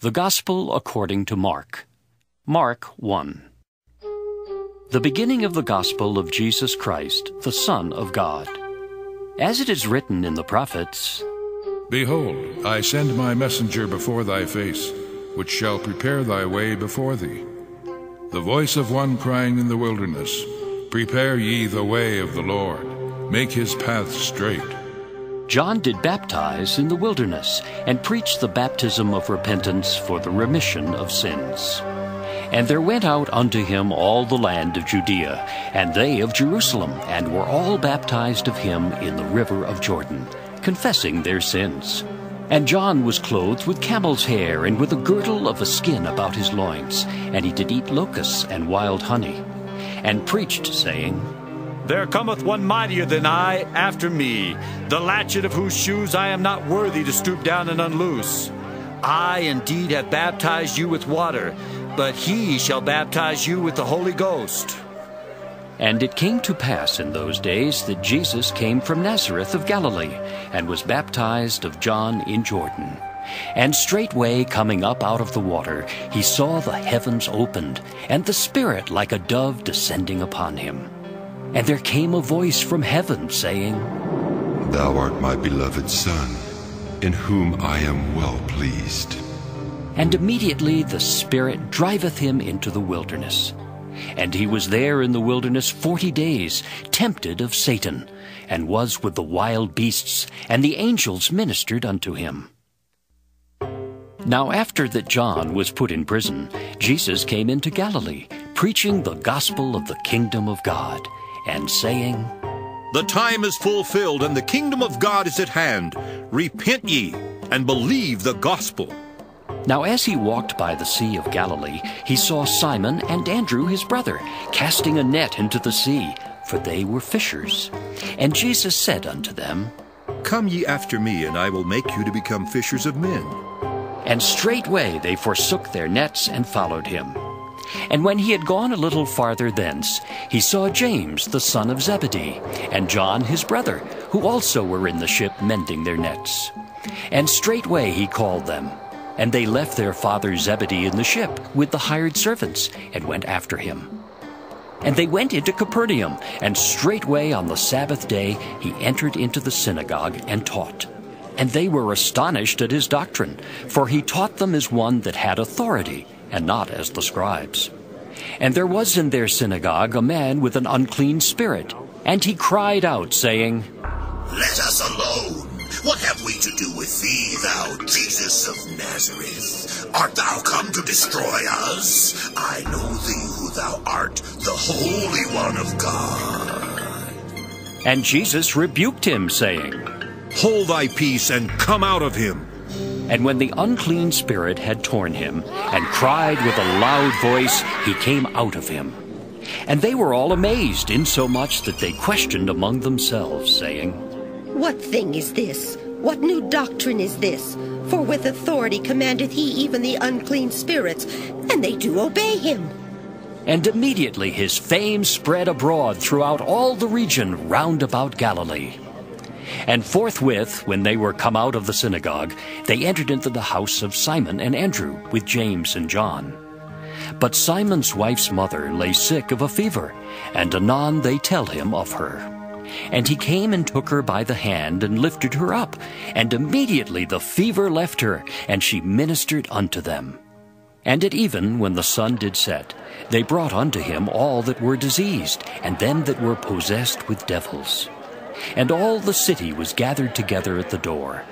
The Gospel according to Mark. Mark 1. The beginning of the Gospel of Jesus Christ, the Son of God. As it is written in the prophets, Behold, I send my messenger before thy face, which shall prepare thy way before thee. The voice of one crying in the wilderness, Prepare ye the way of the Lord, make his path straight. John did baptize in the wilderness and preached the baptism of repentance for the remission of sins. And there went out unto him all the land of Judea, and they of Jerusalem, and were all baptized of him in the river of Jordan, confessing their sins. And John was clothed with camel's hair, and with a girdle of a skin about his loins, and he did eat locusts and wild honey, and preached, saying, There cometh one mightier than I after me, the latchet of whose shoes I am not worthy to stoop down and unloose. I indeed have baptized you with water, but he shall baptize you with the Holy Ghost. And it came to pass in those days that Jesus came from Nazareth of Galilee, and was baptized of John in Jordan. And straightway coming up out of the water, he saw the heavens opened, and the Spirit like a dove descending upon him. And there came a voice from heaven, saying, Thou art my beloved Son, in whom I am well pleased. And immediately the Spirit driveth him into the wilderness. And he was there in the wilderness 40 days, tempted of Satan, and was with the wild beasts, and the angels ministered unto him. Now after that John was put in prison, Jesus came into Galilee, preaching the gospel of the kingdom of God, and saying, The time is fulfilled, and the kingdom of God is at hand. Repent ye, and believe the gospel. Now as he walked by the sea of Galilee, he saw Simon and Andrew his brother, casting a net into the sea, for they were fishers. And Jesus said unto them, Come ye after me, and I will make you to become fishers of men. And straightway they forsook their nets and followed him. And when he had gone a little farther thence, he saw James the son of Zebedee, and John his brother, who also were in the ship mending their nets. And straightway he called them, and they left their father Zebedee in the ship with the hired servants, and went after him. And they went into Capernaum, and straightway on the Sabbath day he entered into the synagogue and taught. And they were astonished at his doctrine, for he taught them as one that had authority, and not as the scribes. And there was in their synagogue a man with an unclean spirit, and he cried out, saying, Let us alone. What have we to do with thee, thou Jesus of Nazareth? Art thou come to destroy us? I know thee who thou art, the Holy One of God. And Jesus rebuked him, saying, Hold thy peace, and come out of him. And when the unclean spirit had torn him, and cried with a loud voice, he came out of him. And they were all amazed, insomuch that they questioned among themselves, saying, What thing is this? What new doctrine is this? For with authority commandeth he even the unclean spirits, and they do obey him. And immediately his fame spread abroad throughout all the region round about Galilee. And forthwith, when they were come out of the synagogue, they entered into the house of Simon and Andrew, with James and John. But Simon's wife's mother lay sick of a fever, and anon they tell him of her. And he came and took her by the hand, and lifted her up, and immediately the fever left her, and she ministered unto them. And at even, when the sun did set, they brought unto him all that were diseased, and them that were possessed with devils. And all the city was gathered together at the door.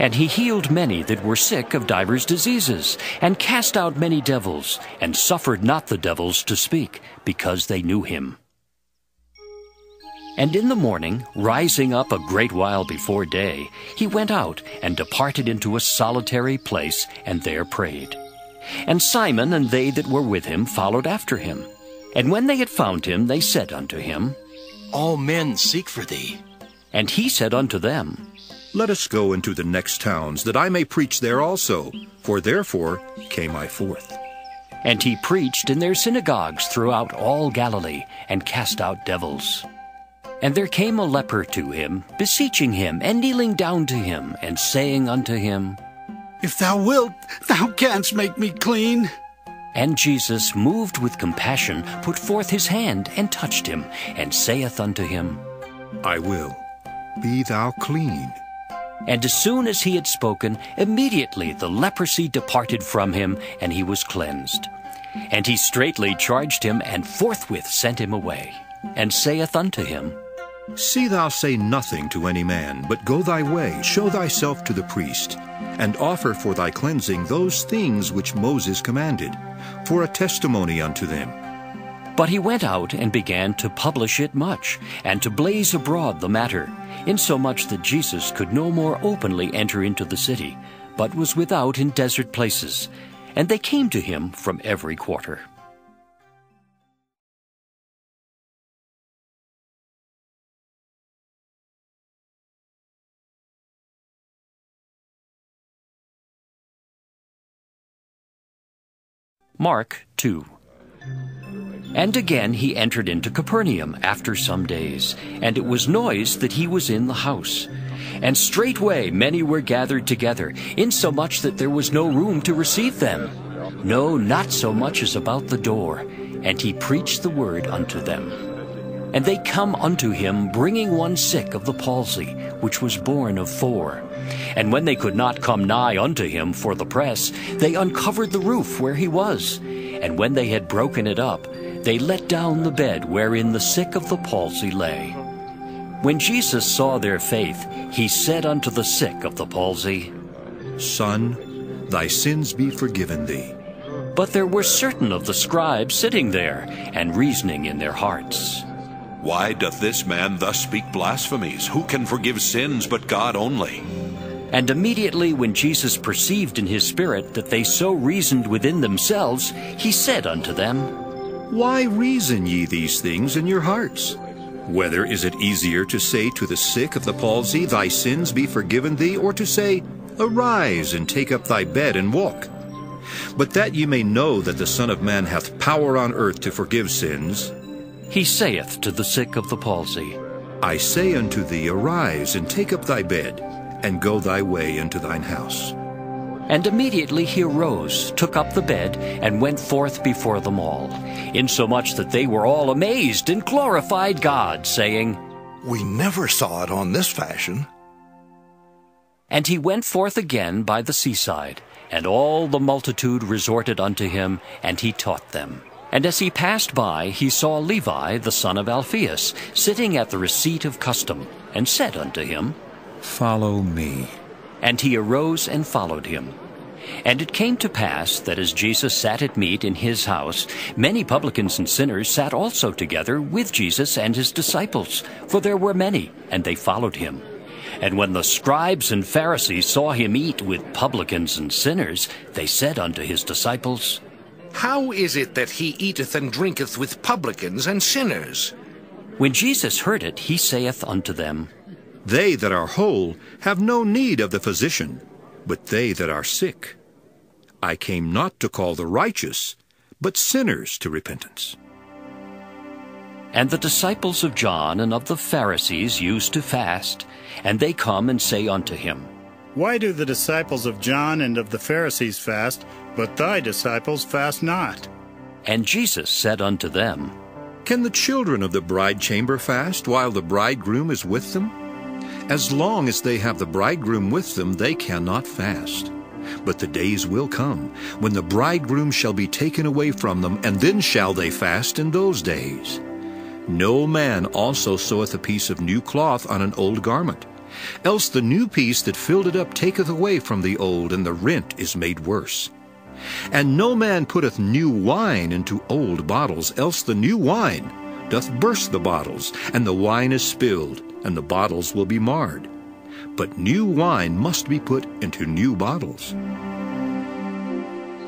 And he healed many that were sick of divers diseases, and cast out many devils, and suffered not the devils to speak, because they knew him. And in the morning, rising up a great while before day, he went out, and departed into a solitary place, and there prayed. And Simon and they that were with him followed after him. And when they had found him, they said unto him, All men seek for thee. And he said unto them, Let us go into the next towns, that I may preach there also, for therefore came I forth. And he preached in their synagogues throughout all Galilee, and cast out devils. And there came a leper to him, beseeching him, and kneeling down to him, and saying unto him, If thou wilt, thou canst make me clean. And Jesus, moved with compassion, put forth his hand, and touched him, and saith unto him, I will, be thou clean. And as soon as he had spoken, immediately the leprosy departed from him, and he was cleansed. And he straightly charged him, and forthwith sent him away, and saith unto him, See thou say nothing to any man, but go thy way, show thyself to the priest, and offer for thy cleansing those things which Moses commanded, for a testimony unto them. But he went out and began to publish it much, and to blaze abroad the matter, insomuch that Jesus could no more openly enter into the city, but was without in desert places, and they came to him from every quarter. Mark 2. And again he entered into Capernaum after some days, and it was noised that he was in the house. And straightway many were gathered together, insomuch that there was no room to receive them, no, not so much as about the door. And he preached the word unto them. And they come unto him, bringing one sick of the palsy, which was born of four. And when they could not come nigh unto him for the press, they uncovered the roof where he was. And when they had broken it up, they let down the bed wherein the sick of the palsy lay. When Jesus saw their faith, he said unto the sick of the palsy, Son, thy sins be forgiven thee. But there were certain of the scribes sitting there, and reasoning in their hearts, Why doth this man thus speak blasphemies? Who can forgive sins but God only? And immediately when Jesus perceived in his spirit that they so reasoned within themselves, he said unto them, Why reason ye these things in your hearts? Whether is it easier to say to the sick of the palsy, Thy sins be forgiven thee, or to say, Arise, and take up thy bed, and walk? But that ye may know that the Son of Man hath power on earth to forgive sins, he saith to the sick of the palsy, I say unto thee, Arise, and take up thy bed, and go thy way into thine house. And immediately he arose, took up the bed, and went forth before them all, insomuch that they were all amazed and glorified God, saying, We never saw it on this fashion. And he went forth again by the seaside, and all the multitude resorted unto him, and he taught them. And as he passed by, he saw Levi, the son of Alphaeus, sitting at the receipt of custom, and said unto him, Follow me. And he arose and followed him. And it came to pass that as Jesus sat at meat in his house, many publicans and sinners sat also together with Jesus and his disciples, for there were many, and they followed him. And when the scribes and Pharisees saw him eat with publicans and sinners, they said unto his disciples, How is it that he eateth and drinketh with publicans and sinners? When Jesus heard it, he saith unto them, They that are whole have no need of the physician, but they that are sick. I came not to call the righteous, but sinners to repentance. And the disciples of John and of the Pharisees used to fast, and they come and say unto him, Why do the disciples of John and of the Pharisees fast, but thy disciples fast not? And Jesus said unto them, Can the children of the bride chamber fast while the bridegroom is with them? As long as they have the bridegroom with them, they cannot fast. But the days will come when the bridegroom shall be taken away from them, and then shall they fast in those days. No man also seweth a piece of new cloth on an old garment, else the new piece that filled it up taketh away from the old, and the rent is made worse. And no man putteth new wine into old bottles, else the new wine doth burst the bottles, and the wine is spilled, and the bottles will be marred. But new wine must be put into new bottles.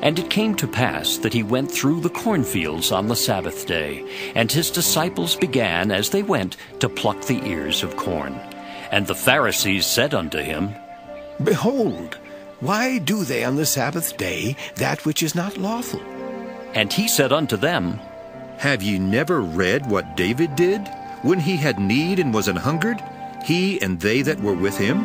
And it came to pass that he went through the cornfields on the Sabbath day, and his disciples began, as they went, to pluck the ears of corn. And the Pharisees said unto him, Behold, why do they on the Sabbath day that which is not lawful? And he said unto them, Have ye never read what David did, when he had need and was an hungered, he and they that were with him?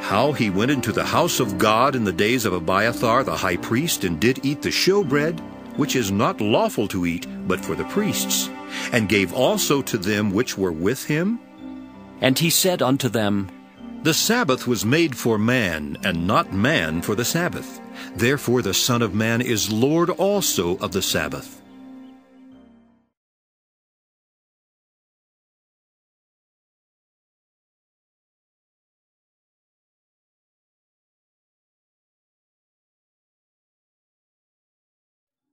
how he went into the house of God in the days of Abiathar the high priest, and did eat the showbread, which is not lawful to eat but for the priests, and gave also to them which were with him? And he said unto them, The Sabbath was made for man, and not man for the Sabbath. Therefore the Son of Man is Lord also of the Sabbath.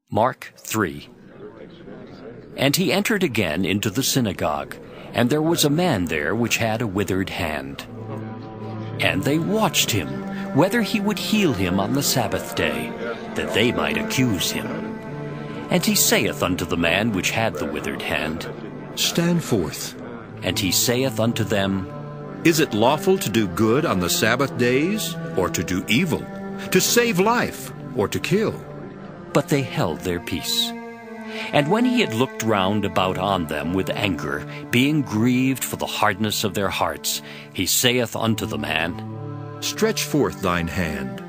Mark 3. And he entered again into the synagogue, and there was a man there which had a withered hand. And they watched him, whether he would heal him on the Sabbath day, that they might accuse him. And he saith unto the man which had the withered hand, Stand forth. And he saith unto them, Is it lawful to do good on the Sabbath days, or to do evil, to save life, or to kill? But they held their peace. And when he had looked round about on them with anger, being grieved for the hardness of their hearts, he saith unto the man, Stretch forth thine hand.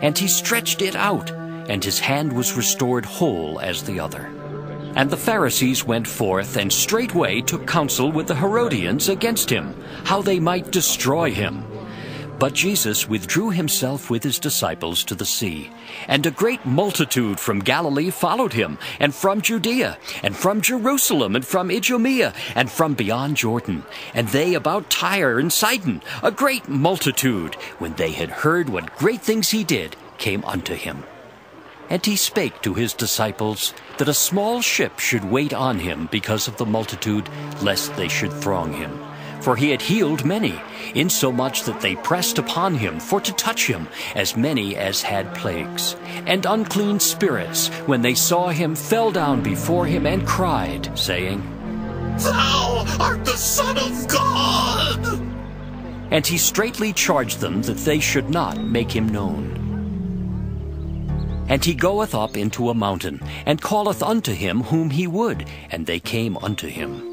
And he stretched it out, and his hand was restored whole as the other. And the Pharisees went forth, and straightway took counsel with the Herodians against him, how they might destroy him. But Jesus withdrew himself with his disciples to the sea, and a great multitude from Galilee followed him, and from Judea, and from Jerusalem, and from Idumea, and from beyond Jordan, and they about Tyre and Sidon, a great multitude, when they had heard what great things he did, came unto him. And he spake to his disciples that a small ship should wait on him because of the multitude, lest they should throng him. For he had healed many, insomuch that they pressed upon him for to touch him, as many as had plagues. And unclean spirits, when they saw him, fell down before him and cried, saying, Thou art the Son of God! And he straitly charged them that they should not make him known. And he goeth up into a mountain, and calleth unto him whom he would, and they came unto him.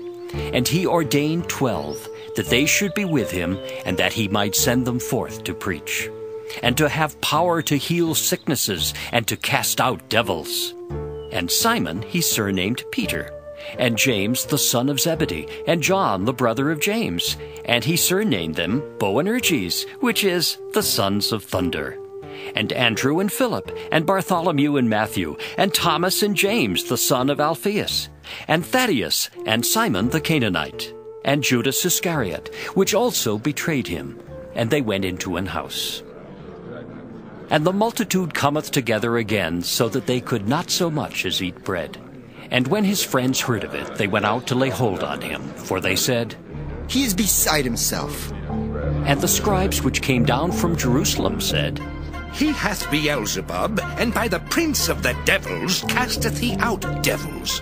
And he ordained 12, that they should be with him, and that he might send them forth to preach, and to have power to heal sicknesses, and to cast out devils. And Simon he surnamed Peter, and James the son of Zebedee, and John the brother of James, and he surnamed them Boanerges, which is the sons of thunder. And Andrew and Philip, and Bartholomew and Matthew, and Thomas and James the son of Alphaeus, and Thaddeus, and Simon the Canaanite, and Judas Iscariot, which also betrayed him. And they went into an house. And the multitude cometh together again, so that they could not so much as eat bread. And when his friends heard of it, they went out to lay hold on him, for they said, He is beside himself. And the scribes which came down from Jerusalem said, He hath Beelzebub, and by the prince of the devils casteth he out devils.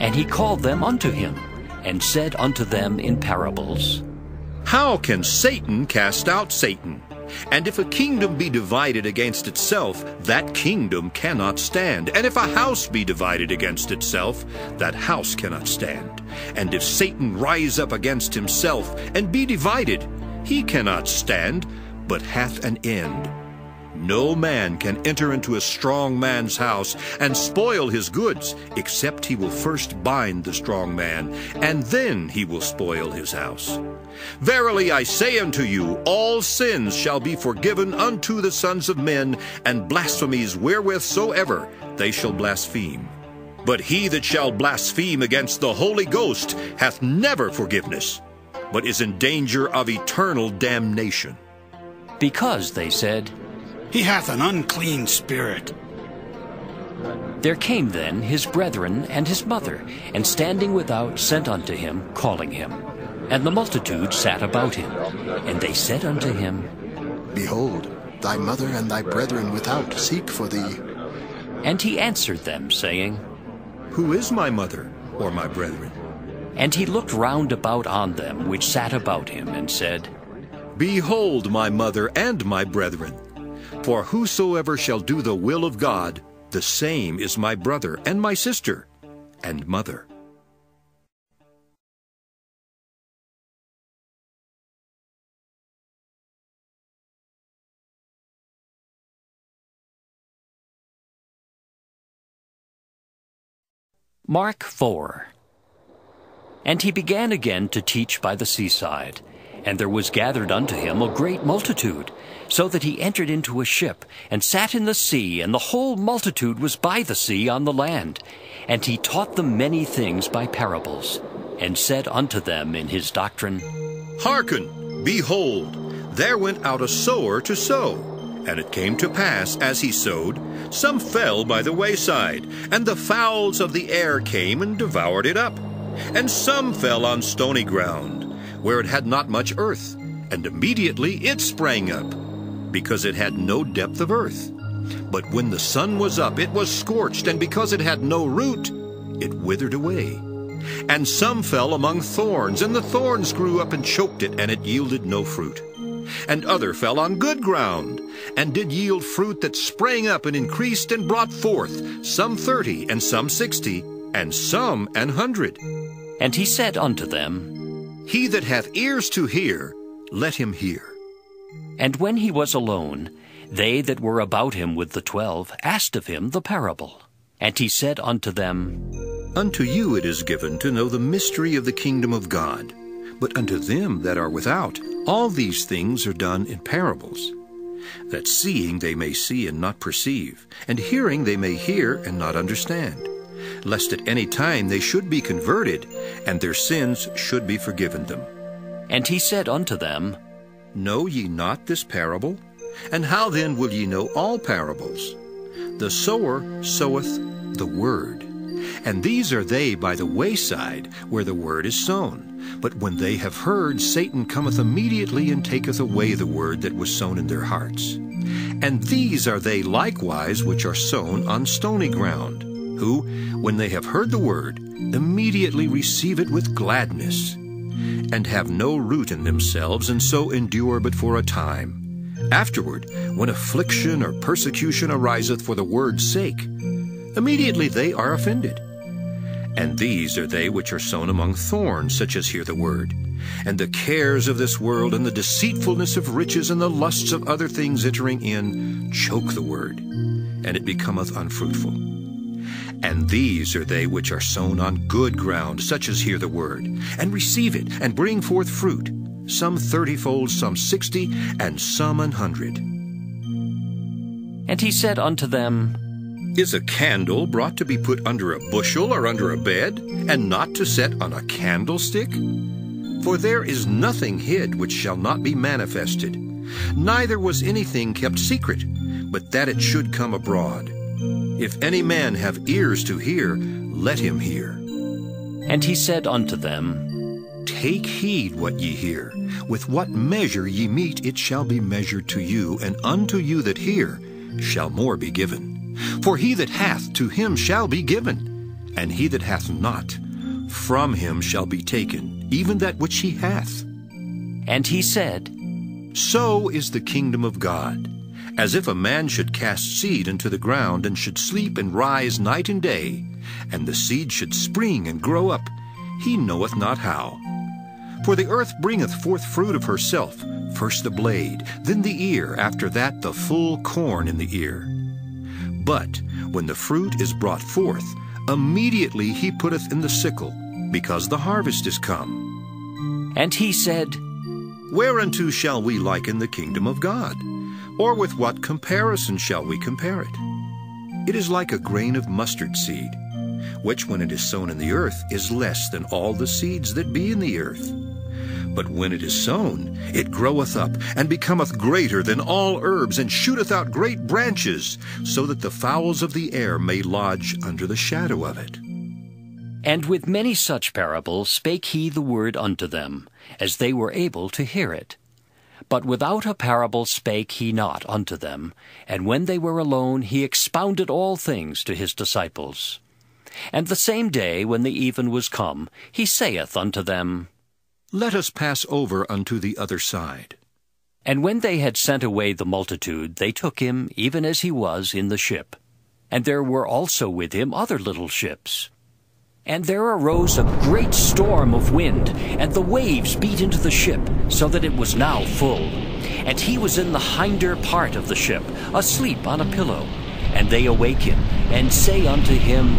And he called them unto him, and said unto them in parables, How can Satan cast out Satan? And if a kingdom be divided against itself, that kingdom cannot stand. And if a house be divided against itself, that house cannot stand. And if Satan rise up against himself, and be divided, he cannot stand, but hath an end. No man can enter into a strong man's house and spoil his goods, except he will first bind the strong man, and then he will spoil his house. Verily I say unto you, all sins shall be forgiven unto the sons of men, and blasphemies wherewith soever they shall blaspheme. But he that shall blaspheme against the Holy Ghost hath never forgiveness, but is in danger of eternal damnation. Because, they said, He hath an unclean spirit. There came then his brethren and his mother, and standing without sent unto him, calling him. And the multitude sat about him. And they said unto him, Behold, thy mother and thy brethren without seek for thee. And he answered them, saying, Who is my mother, or my brethren? And he looked round about on them which sat about him, and said, Behold my mother and my brethren. For whosoever shall do the will of God, the same is my brother and my sister and mother. Mark 4. And he began again to teach by the seaside. And there was gathered unto him a great multitude, so that he entered into a ship, and sat in the sea, and the whole multitude was by the sea on the land. And he taught them many things by parables, and said unto them in his doctrine, Hearken, behold, there went out a sower to sow. And it came to pass, as he sowed, some fell by the wayside, and the fowls of the air came and devoured it up. And some fell on stony ground, where it had not much earth, and immediately it sprang up, because it had no depth of earth. But when the sun was up, it was scorched, and because it had no root, it withered away. And some fell among thorns, and the thorns grew up and choked it, and it yielded no fruit. And other fell on good ground, and did yield fruit that sprang up and increased and brought forth, some 30, and some 60, and some 100. And he said unto them, He that hath ears to hear, let him hear. And when he was alone, they that were about him with the 12 asked of him the parable. And he said unto them, Unto you it is given to know the mystery of the kingdom of God, but unto them that are without, all these things are done in parables, that seeing they may see and not perceive, and hearing they may hear and not understand, lest at any time they should be converted, and their sins should be forgiven them. And he said unto them, Know ye not this parable? And how then will ye know all parables? The sower soweth the word. And these are they by the wayside, where the word is sown. But when they have heard, Satan cometh immediately and taketh away the word that was sown in their hearts. And these are they likewise which are sown on stony ground, who, when they have heard the word, immediately receive it with gladness, and have no root in themselves, and so endure but for a time. Afterward, when affliction or persecution ariseth for the word's sake, immediately they are offended. And these are they which are sown among thorns, such as hear the word, and the cares of this world, and the deceitfulness of riches, and the lusts of other things entering in, choke the word, and it becometh unfruitful. And these are they which are sown on good ground, such as hear the word, and receive it, and bring forth fruit, some 30-fold, some 60, and some 100. And he said unto them, Is a candle brought to be put under a bushel or under a bed, and not to set on a candlestick? For there is nothing hid which shall not be manifested, neither was anything kept secret, but that it should come abroad. If any man have ears to hear, let him hear. And he said unto them, Take heed what ye hear. With what measure ye mete, it shall be measured to you, and unto you that hear shall more be given. For he that hath, to him shall be given, and he that hath not, from him shall be taken, even that which he hath. And he said, So is the kingdom of God. As if a man should cast seed into the ground, and should sleep and rise night and day, and the seed should spring and grow up, he knoweth not how. For the earth bringeth forth fruit of herself, first the blade, then the ear, after that the full corn in the ear. But when the fruit is brought forth, immediately he putteth in the sickle, because the harvest is come. And he said, Whereunto shall we liken the kingdom of God? Or with what comparison shall we compare it? It is like a grain of mustard seed, which when it is sown in the earth is less than all the seeds that be in the earth. But when it is sown, it groweth up, and becometh greater than all herbs, and shooteth out great branches, so that the fowls of the air may lodge under the shadow of it. And with many such parables spake he the word unto them, as they were able to hear it. But without a parable spake he not unto them, and when they were alone he expounded all things to his disciples. And the same day, when the even was come, he saith unto them, Let us pass over unto the other side. And when they had sent away the multitude, they took him, even as he was, in the ship. And there were also with him other little ships. And there arose a great storm of wind, and the waves beat into the ship, so that it was now full. And he was in the hinder part of the ship, asleep on a pillow. And they awake him, and say unto him,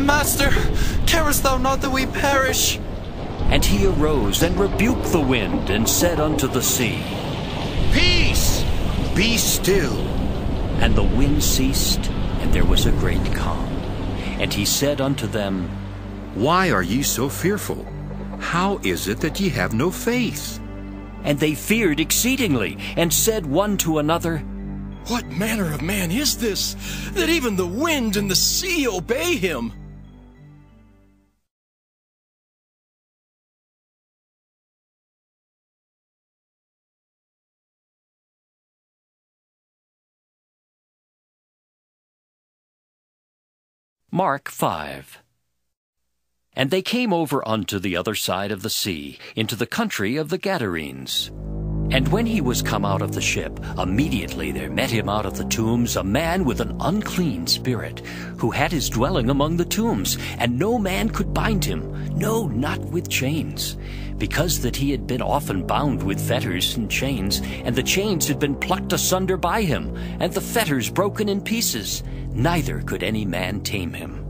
Master, carest thou not that we perish? And he arose and rebuked the wind, and said unto the sea, Peace, be still. And the wind ceased, and there was a great calm. And he said unto them, Why are ye so fearful? How is it that ye have no faith? And they feared exceedingly, and said one to another, What manner of man is this, that even the wind and the sea obey him? Mark 5. And they came over unto the other side of the sea, into the country of the Gadarenes. And when he was come out of the ship, immediately there met him out of the tombs a man with an unclean spirit, who had his dwelling among the tombs, and no man could bind him, no, not with chains, because that he had been often bound with fetters and chains, and the chains had been plucked asunder by him, and the fetters broken in pieces, neither could any man tame him.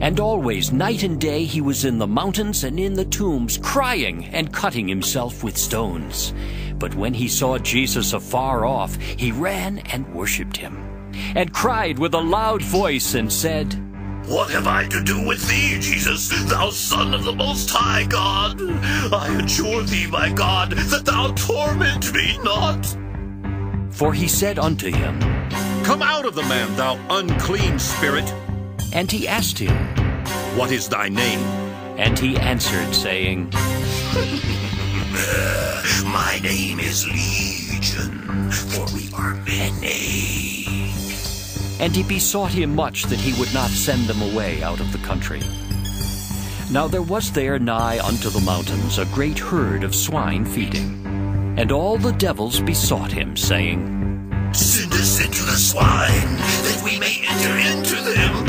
And always, night and day, he was in the mountains and in the tombs, crying and cutting himself with stones. But when he saw Jesus afar off, he ran and worshipped him, and cried with a loud voice, and said, What have I to do with thee, Jesus, thou Son of the Most High God? I adjure thee, my God, that thou torment me not. For he said unto him, Come out of the man, thou unclean spirit. And he asked him, What is thy name? And he answered, saying, My name is Legion, for we are many. And he besought him much that he would not send them away out of the country. Now there was there nigh unto the mountains a great herd of swine feeding. And all the devils besought him, saying, Send us into the swine, that we may enter into them.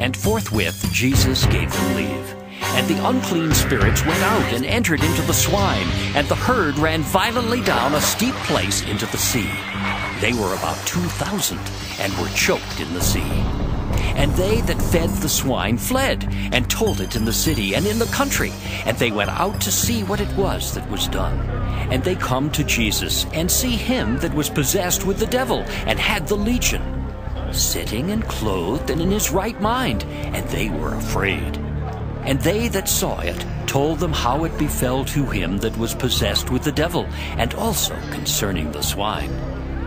And forthwith Jesus gave them leave. And the unclean spirits went out and entered into the swine, and the herd ran violently down a steep place into the sea. They were about 2,000, and were choked in the sea. And they that fed the swine fled, and told it in the city and in the country. And they went out to see what it was that was done. And they come to Jesus, and see him that was possessed with the devil, and had the legion, sitting and clothed and in his right mind, and they were afraid. And they that saw it told them how it befell to him that was possessed with the devil, and also concerning the swine.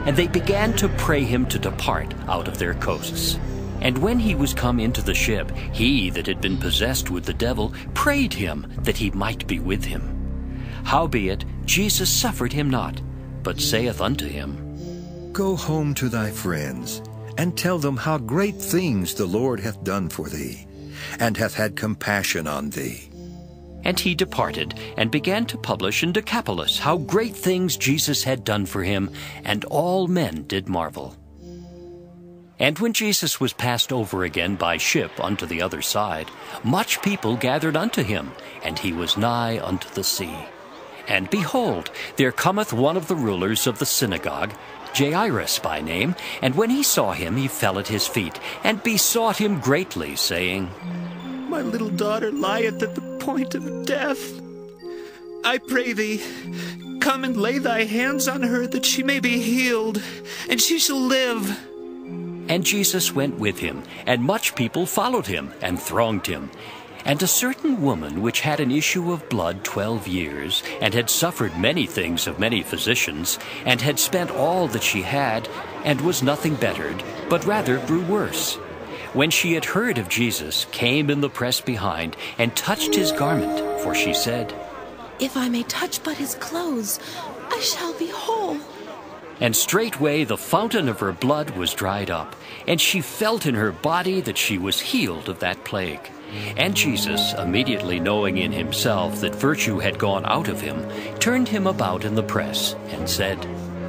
And they began to pray him to depart out of their coasts. And when he was come into the ship, he that had been possessed with the devil prayed him that he might be with him. Howbeit Jesus suffered him not, but saith unto him, Go home to thy friends, and tell them how great things the Lord hath done for thee, and hath had compassion on thee. And he departed, and began to publish in Decapolis how great things Jesus had done for him, and all men did marvel. And when Jesus was passed over again by ship unto the other side, much people gathered unto him, and he was nigh unto the sea. And behold, there cometh one of the rulers of the synagogue, Jairus by name, and when he saw him, he fell at his feet, and besought him greatly, saying, My little daughter lieth at the point of death. I pray thee, come and lay thy hands on her, that she may be healed, and she shall live. And Jesus went with him, and much people followed him, and thronged him. And a certain woman which had an issue of blood 12 years, and had suffered many things of many physicians, and had spent all that she had, and was nothing bettered, but rather grew worse, when she had heard of Jesus, came in the press behind, and touched his garment, for she said, If I may touch but his clothes, I shall be whole. And straightway the fountain of her blood was dried up, and she felt in her body that she was healed of that plague. And Jesus, immediately knowing in himself that virtue had gone out of him, turned him about in the press, and said,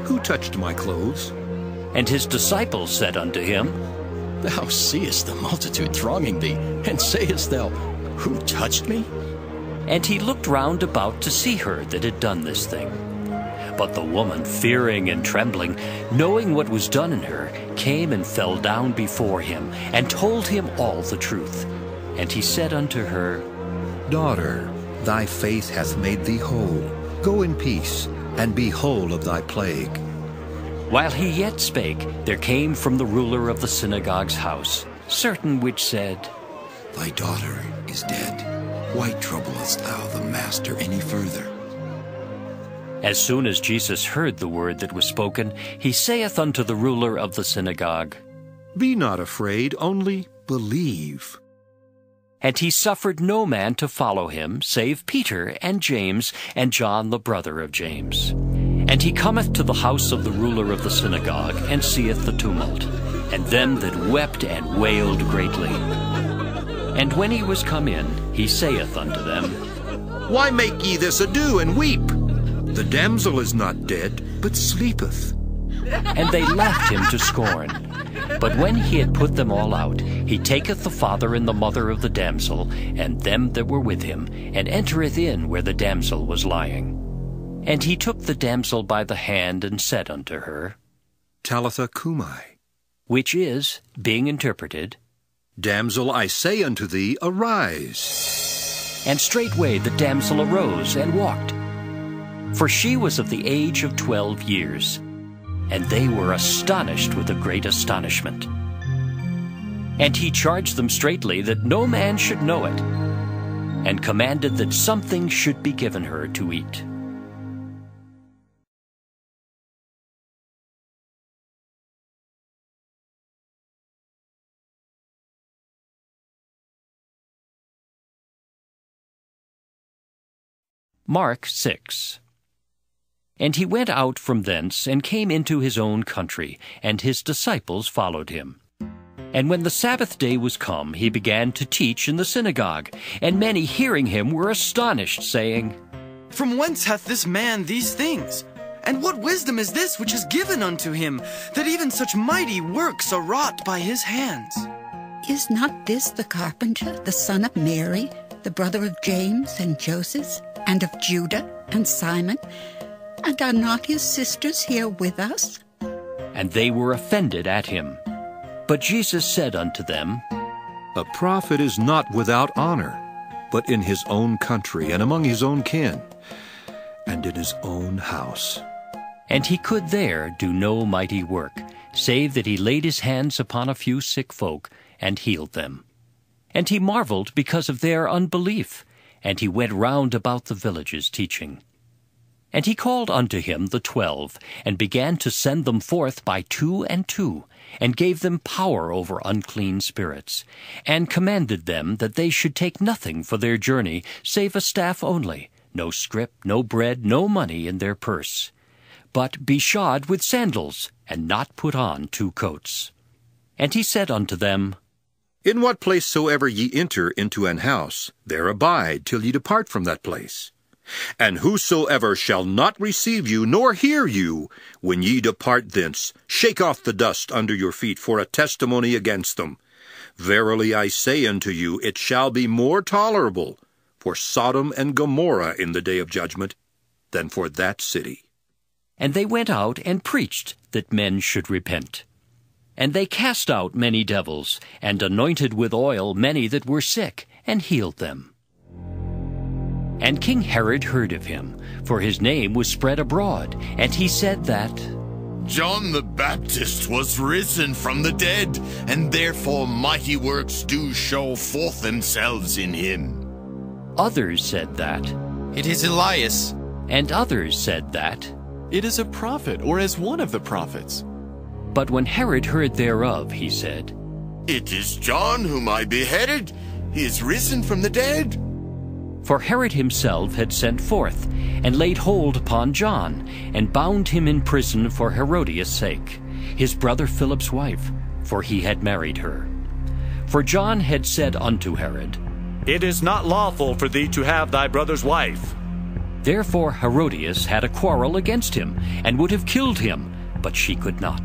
Who touched my clothes? And his disciples said unto him, Thou seest the multitude thronging thee, and sayest thou, Who touched me? And he looked round about to see her that had done this thing. But the woman, fearing and trembling, knowing what was done in her, came and fell down before him, and told him all the truth. And he said unto her, Daughter, thy faith hath made thee whole. Go in peace, and be whole of thy plague. While he yet spake, there came from the ruler of the synagogue's house certain which said, Thy daughter is dead. Why troublest thou the master any further? As soon as Jesus heard the word that was spoken, he saith unto the ruler of the synagogue, Be not afraid, only believe. And he suffered no man to follow him, save Peter and James and John the brother of James. And he cometh to the house of the ruler of the synagogue, and seeth the tumult, and them that wept and wailed greatly. And when he was come in, he saith unto them, Why make ye this ado, and weep? The damsel is not dead, but sleepeth. And they laughed him to scorn. But when he had put them all out, he taketh the father and the mother of the damsel, and them that were with him, and entereth in where the damsel was lying. And he took the damsel by the hand, and said unto her, Talitha kumai, which is, being interpreted, Damsel, I say unto thee, arise. And straightway the damsel arose and walked, for she was of the age of 12 years. And they were astonished with a great astonishment. And he charged them straitly that no man should know it, and commanded that something should be given her to eat. Mark 6. And he went out from thence, and came into his own country, and his disciples followed him. And when the Sabbath day was come, he began to teach in the synagogue, and many hearing him were astonished, saying, From whence hath this man these things? And what wisdom is this which is given unto him, that even such mighty works are wrought by his hands? Is not this the carpenter, the son of Mary, the brother of James and Joseph, and of Judah and Simon? And are not his sisters here with us? And they were offended at him. But Jesus said unto them, A prophet is not without honor, but in his own country, and among his own kin, and in his own house. And he could there do no mighty work, save that he laid his hands upon a few sick folk, and healed them. And he marveled because of their unbelief. And he went round about the villages teaching. And he called unto him the 12, and began to send them forth by 2 and 2, and gave them power over unclean spirits, and commanded them that they should take nothing for their journey, save a staff only, no scrip, no bread, no money in their purse, but be shod with sandals, and not put on 2 coats. And he said unto them, In what place soever ye enter into an house, there abide till ye depart from that place. And whosoever shall not receive you, nor hear you, when ye depart thence, shake off the dust under your feet for a testimony against them. Verily I say unto you, it shall be more tolerable for Sodom and Gomorrah in the day of judgment than for that city. And they went out and preached that men should repent. And they cast out many devils, and anointed with oil many that were sick, and healed them. And King Herod heard of him, for his name was spread abroad, and he said that John the Baptist was risen from the dead, and therefore mighty works do show forth themselves in him. Others said that it is Elias, and others said that it is a prophet, or as one of the prophets. But when Herod heard thereof, he said, It is John whom I beheaded. He is risen from the dead. For Herod himself had sent forth, and laid hold upon John, and bound him in prison for Herodias' sake, his brother Philip's wife, for he had married her. For John had said unto Herod, It is not lawful for thee to have thy brother's wife. Therefore Herodias had a quarrel against him, and would have killed him, but she could not.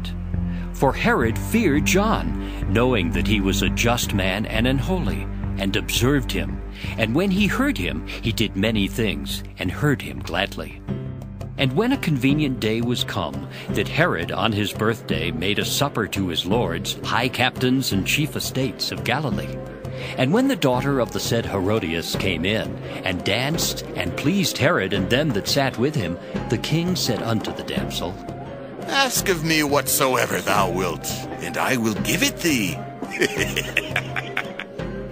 For Herod feared John, knowing that he was a just man and an holy, and observed him. And when he heard him, he did many things, and heard him gladly. And when a convenient day was come, that Herod on his birthday made a supper to his lords, high captains, and chief estates of Galilee. And when the daughter of the said Herodias came in, and danced, and pleased Herod and them that sat with him, the king said unto the damsel, Ask of me whatsoever thou wilt, and I will give it thee.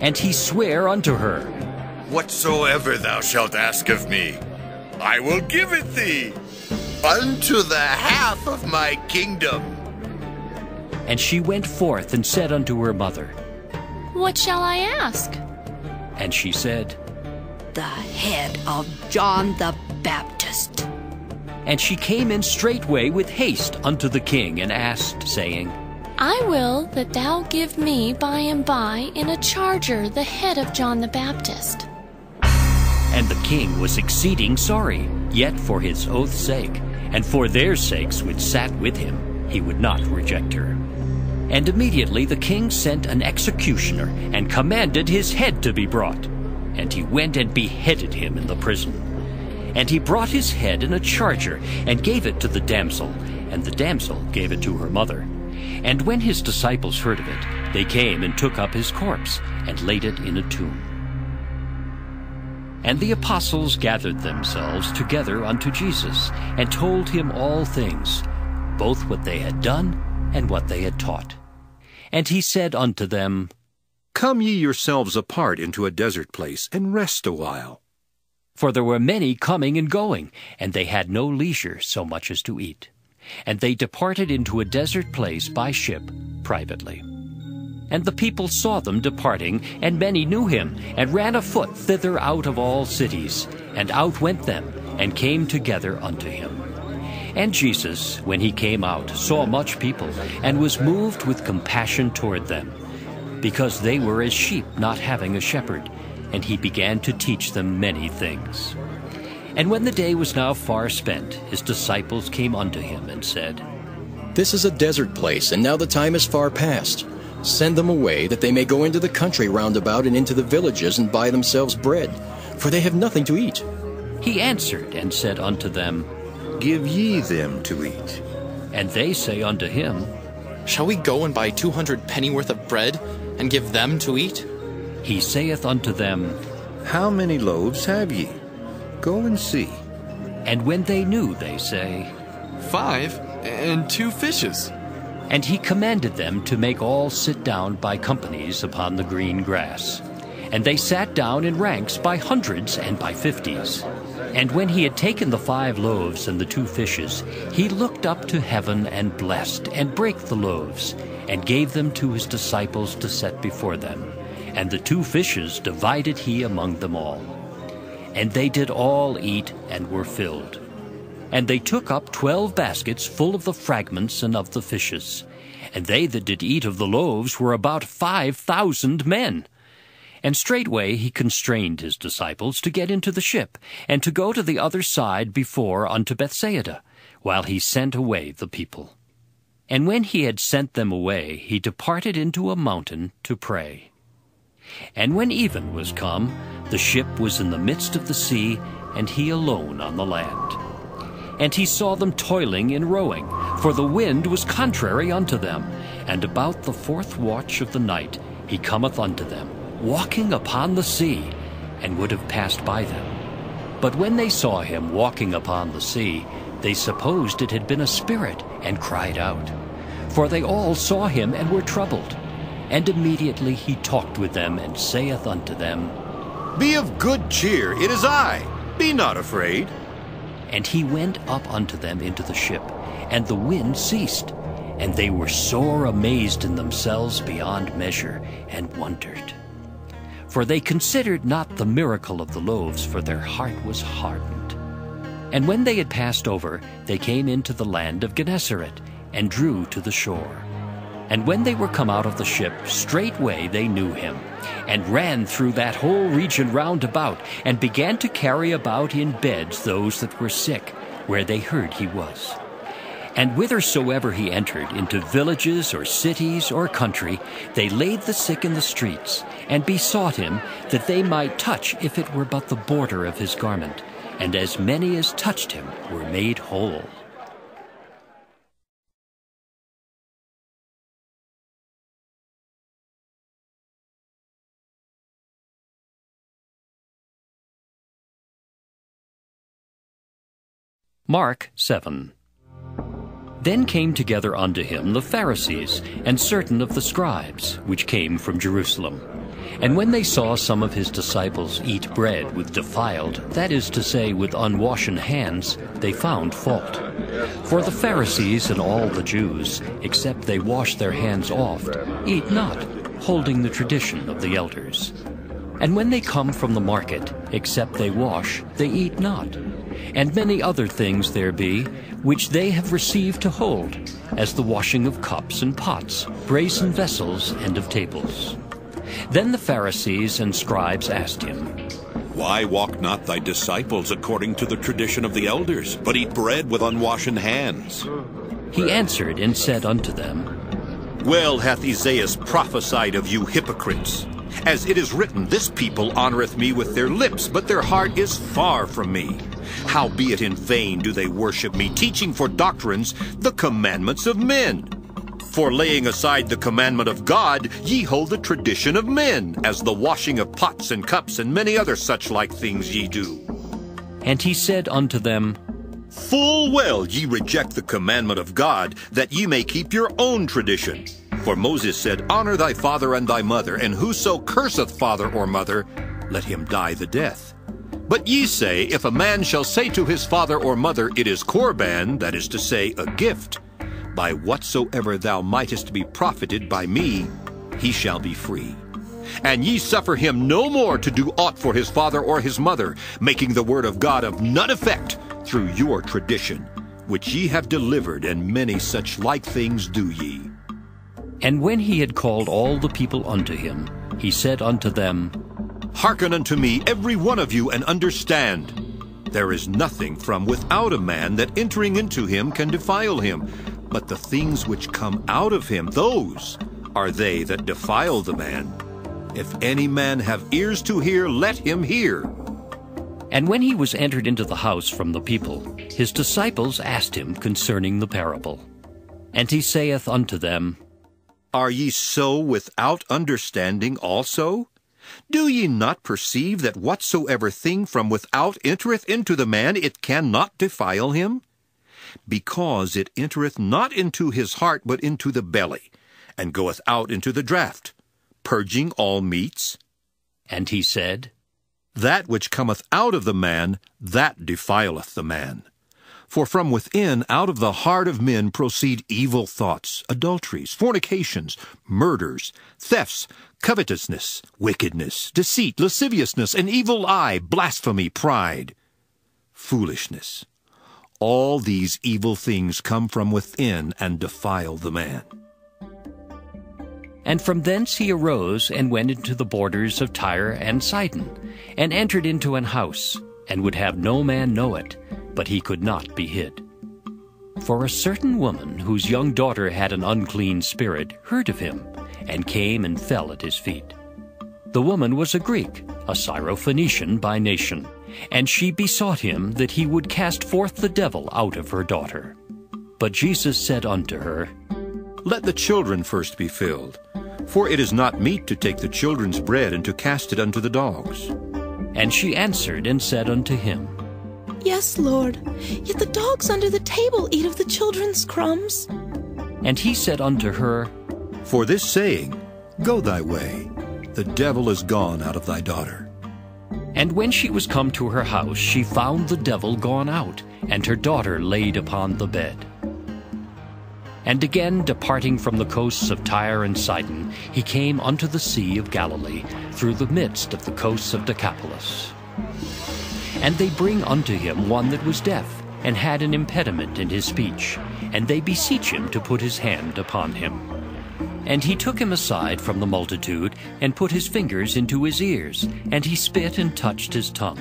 And he sware unto her, Whatsoever thou shalt ask of me, I will give it thee, unto the half of my kingdom. And she went forth and said unto her mother, What shall I ask? And she said, The head of John the Baptist. And she came in straightway with haste unto the king, and asked, saying, I will that thou give me by and by in a charger the head of John the Baptist. And the king was exceeding sorry, yet for his oath's sake, and for their sakes which sat with him, he would not reject her. And immediately the king sent an executioner, and commanded his head to be brought. And he went and beheaded him in the prison. And he brought his head in a charger, and gave it to the damsel, and the damsel gave it to her mother. And when his disciples heard of it, they came and took up his corpse, and laid it in a tomb. And the apostles gathered themselves together unto Jesus, and told him all things, both what they had done, and what they had taught. And he said unto them, Come ye yourselves apart into a desert place, and rest awhile. For there were many coming and going, and they had no leisure so much as to eat. And they departed into a desert place by ship privately. And the people saw them departing, and many knew him, and ran afoot thither out of all cities, and outwent them, and came together unto him. And Jesus, when he came out, saw much people, and was moved with compassion toward them, because they were as sheep not having a shepherd, and he began to teach them many things. And when the day was now far spent, his disciples came unto him and said, This is a desert place, and now the time is far past. Send them away, that they may go into the country round about and into the villages, and buy themselves bread, for they have nothing to eat. He answered and said unto them, Give ye them to eat. And they say unto him, Shall we go and buy 200 pennyworth of bread, and give them to eat? He saith unto them, How many loaves have ye? Go and see. And when they knew, they say, 5 and 2 fishes. And he commanded them to make all sit down by companies upon the green grass. And they sat down in ranks by hundreds and by fifties. And when he had taken the 5 loaves and the 2 fishes, he looked up to heaven and blessed, and brake the loaves, and gave them to his disciples to set before them. And the 2 fishes divided he among them all. And they did all eat, and were filled. And they took up 12 baskets full of the fragments and of the fishes. And they that did eat of the loaves were about 5,000 men. And straightway he constrained his disciples to get into the ship, and to go to the other side before unto Bethsaida, while he sent away the people. And when he had sent them away, he departed into a mountain to pray. And when even was come, the ship was in the midst of the sea, and he alone on the land. And he saw them toiling in rowing, for the wind was contrary unto them. And about the 4th watch of the night he cometh unto them, walking upon the sea, and would have passed by them. But when they saw him walking upon the sea, they supposed it had been a spirit, and cried out. For they all saw him, and were troubled. And immediately he talked with them, and saith unto them, Be of good cheer, it is I, be not afraid. And he went up unto them into the ship, and the wind ceased, and they were sore amazed in themselves beyond measure, and wondered. For they considered not the miracle of the loaves, for their heart was hardened. And when they had passed over, they came into the land of Gennesaret, and drew to the shore. And when they were come out of the ship, straightway they knew him, and ran through that whole region round about, and began to carry about in beds those that were sick, where they heard he was. And whithersoever he entered, into villages or cities or country, they laid the sick in the streets, and besought him that they might touch, if it were but the border of his garment. And as many as touched him were made whole. Mark 7. Then came together unto him the Pharisees, and certain of the scribes, which came from Jerusalem. And when they saw some of his disciples eat bread with defiled, that is to say, with unwashen hands, they found fault. For the Pharisees and all the Jews, except they wash their hands oft, eat not, holding the tradition of the elders. And when they come from the market, except they wash, they eat not. And many other things there be, which they have received to hold, as the washing of cups and pots, brazen vessels, and of tables. Then the Pharisees and scribes asked him, Why walk not thy disciples according to the tradition of the elders, but eat bread with unwashen hands? He answered and said unto them, Well hath Isaiah prophesied of you hypocrites, as it is written, This people honoreth me with their lips, but their heart is far from me. Howbeit in vain do they worship me, teaching for doctrines the commandments of men. For laying aside the commandment of God, ye hold the tradition of men, as the washing of pots and cups, and many other such like things ye do. And he said unto them, Full well ye reject the commandment of God, that ye may keep your own tradition. For Moses said, Honor thy father and thy mother, and whoso curseth father or mother, let him die the death. But ye say, If a man shall say to his father or mother, It is Korban, that is to say, a gift, by whatsoever thou mightest be profited by me, he shall be free. And ye suffer him no more to do aught for his father or his mother, making the word of God of none effect through your tradition, which ye have delivered, and many such like things do ye. And when he had called all the people unto him, he said unto them, Hearken unto me, every one of you, and understand. There is nothing from without a man that entering into him can defile him, but the things which come out of him, those are they that defile the man. If any man have ears to hear, let him hear. And when he was entered into the house from the people, his disciples asked him concerning the parable. And he saith unto them, Are ye so without understanding also? Do ye not perceive that whatsoever thing from without entereth into the man, it cannot defile him? Because it entereth not into his heart, but into the belly, and goeth out into the draught, purging all meats. And he said, That which cometh out of the man, that defileth the man. For from within, out of the heart of men, proceed evil thoughts, adulteries, fornications, murders, thefts, covetousness, wickedness, deceit, lasciviousness, an evil eye, blasphemy, pride, foolishness. All these evil things come from within and defile the man. And from thence he arose and went into the borders of Tyre and Sidon, and entered into an house, and would have no man know it, but he could not be hid. For a certain woman, whose young daughter had an unclean spirit, heard of him, and came and fell at his feet. The woman was a Greek, a Syrophoenician by nation, and she besought him that he would cast forth the devil out of her daughter. But Jesus said unto her, Let the children first be filled, for it is not meet to take the children's bread and to cast it unto the dogs. And she answered and said unto him, Yes, Lord, yet the dogs under the table eat of the children's crumbs. And he said unto her, For this saying, Go thy way, the devil is gone out of thy daughter. And when she was come to her house, she found the devil gone out, and her daughter laid upon the bed. And again, departing from the coasts of Tyre and Sidon, he came unto the sea of Galilee, through the midst of the coasts of Decapolis. And they bring unto him one that was deaf, and had an impediment in his speech, and they beseech him to put his hand upon him. And he took him aside from the multitude, and put his fingers into his ears, and he spit and touched his tongue.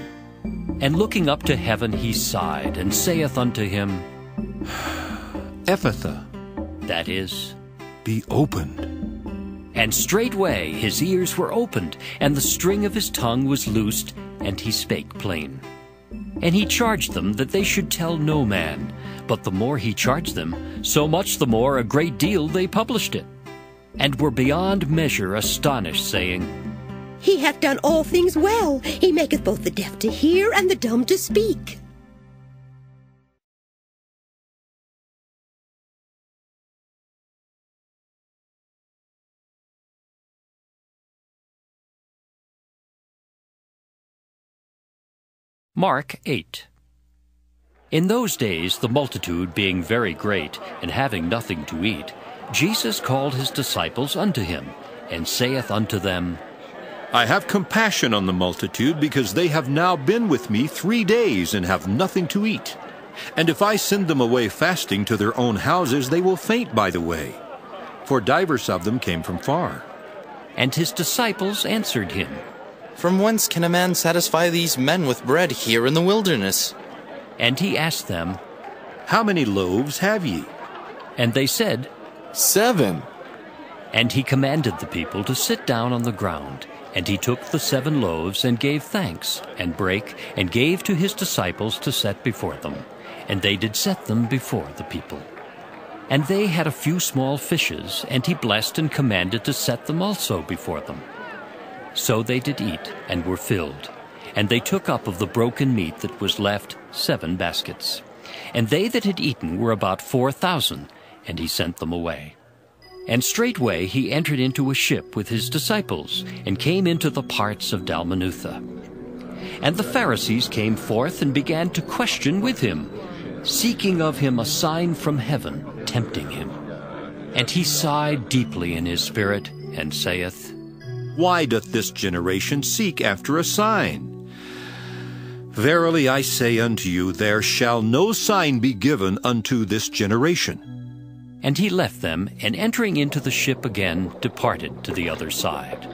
And looking up to heaven, he sighed, and saith unto him, Ephatha, that is, be opened. And straightway his ears were opened, and the string of his tongue was loosed, and he spake plain. And he charged them that they should tell no man, but the more he charged them, so much the more a great deal they published it. And were beyond measure astonished, saying, He hath done all things well. He maketh both the deaf to hear and the dumb to speak. Mark 8. In those days, the multitude being very great, and having nothing to eat, Jesus called his disciples unto him, and saith unto them, I have compassion on the multitude, because they have now been with me 3 days, and have nothing to eat. And if I send them away fasting to their own houses, they will faint by the way. For divers of them came from far. And his disciples answered him, From whence can a man satisfy these men with bread here in the wilderness? And he asked them, How many loaves have ye? And they said, 7. And he commanded the people to sit down on the ground. And he took the 7 loaves, and gave thanks, and brake, and gave to his disciples to set before them. And they did set them before the people. And they had a few small fishes, and he blessed and commanded to set them also before them. So they did eat, and were filled. And they took up of the broken meat that was left 7 baskets. And they that had eaten were about 4,000, and he sent them away. And straightway he entered into a ship with his disciples, and came into the parts of Dalmanutha. And the Pharisees came forth, and began to question with him, seeking of him a sign from heaven, tempting him. And he sighed deeply in his spirit, and saith, Why doth this generation seek after a sign? Verily I say unto you, there shall no sign be given unto this generation. And he left them, and entering into the ship again, departed to the other side.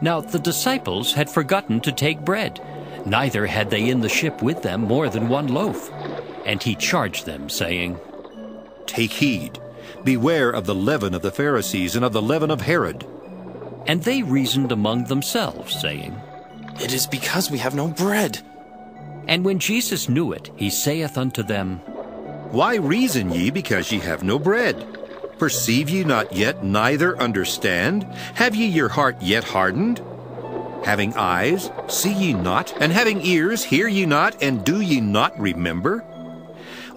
Now the disciples had forgotten to take bread, neither had they in the ship with them more than 1 loaf. And he charged them, saying, Take heed, beware of the leaven of the Pharisees, and of the leaven of Herod. And they reasoned among themselves, saying, It is because we have no bread. And when Jesus knew it, he saith unto them, Why reason ye, because ye have no bread? Perceive ye not yet, neither understand? Have ye your heart yet hardened? Having eyes, see ye not? And having ears, hear ye not? And do ye not remember?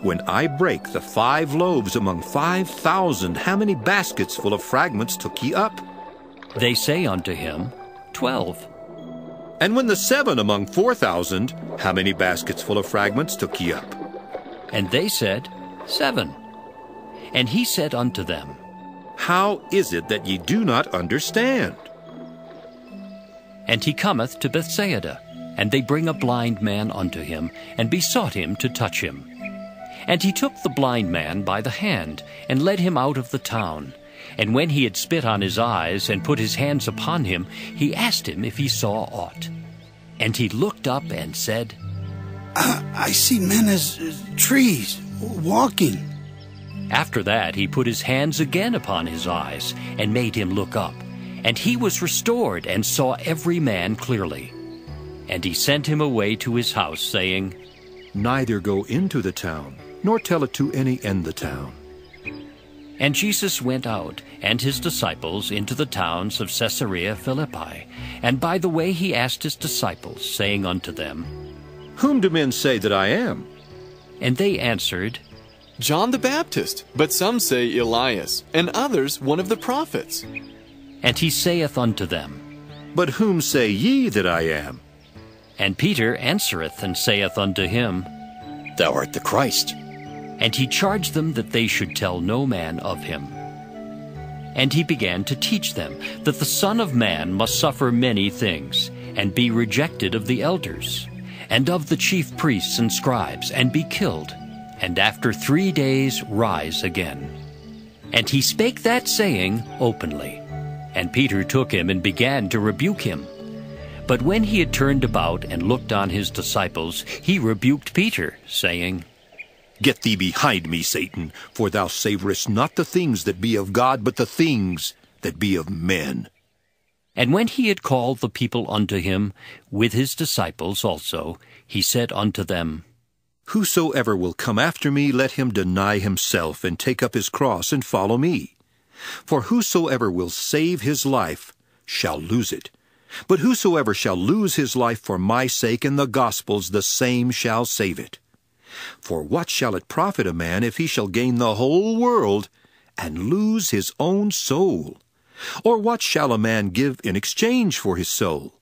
When I brake the 5 loaves among 5,000, how many baskets full of fragments took ye up? They say unto him, 12. And when the 7 among 4,000, how many baskets full of fragments took ye up? And they said, 7. And he said unto them, How is it that ye do not understand? And he cometh to Bethsaida, and they bring a blind man unto him, and besought him to touch him. And he took the blind man by the hand, and led him out of the town. And when he had spit on his eyes, and put his hands upon him, he asked him if he saw aught. And he looked up and said, I see men as trees, walking. After that he put his hands again upon his eyes, and made him look up. And he was restored, and saw every man clearly. And he sent him away to his house, saying, Neither go into the town, nor tell it to any in the town. And Jesus went out, and his disciples, into the towns of Caesarea Philippi. And by the way he asked his disciples, saying unto them, Whom do men say that I am? And they answered, John the Baptist, but some say Elias, and others one of the prophets. And he saith unto them, But whom say ye that I am? And Peter answereth and saith unto him, Thou art the Christ. And he charged them that they should tell no man of him. And he began to teach them that the Son of Man must suffer many things, and be rejected of the elders, and of the chief priests and scribes, and be killed, and after 3 days rise again. And he spake that saying openly. And Peter took him, and began to rebuke him. But when he had turned about, and looked on his disciples, he rebuked Peter, saying, Get thee behind me, Satan, for thou savorest not the things that be of God, but the things that be of men. And when he had called the people unto him, with his disciples also, he said unto them, Whosoever will come after me, let him deny himself, and take up his cross, and follow me. For whosoever will save his life shall lose it. But whosoever shall lose his life for my sake and the gospel's, the same shall save it. For what shall it profit a man if he shall gain the whole world, and lose his own soul? Or what shall a man give in exchange for his soul?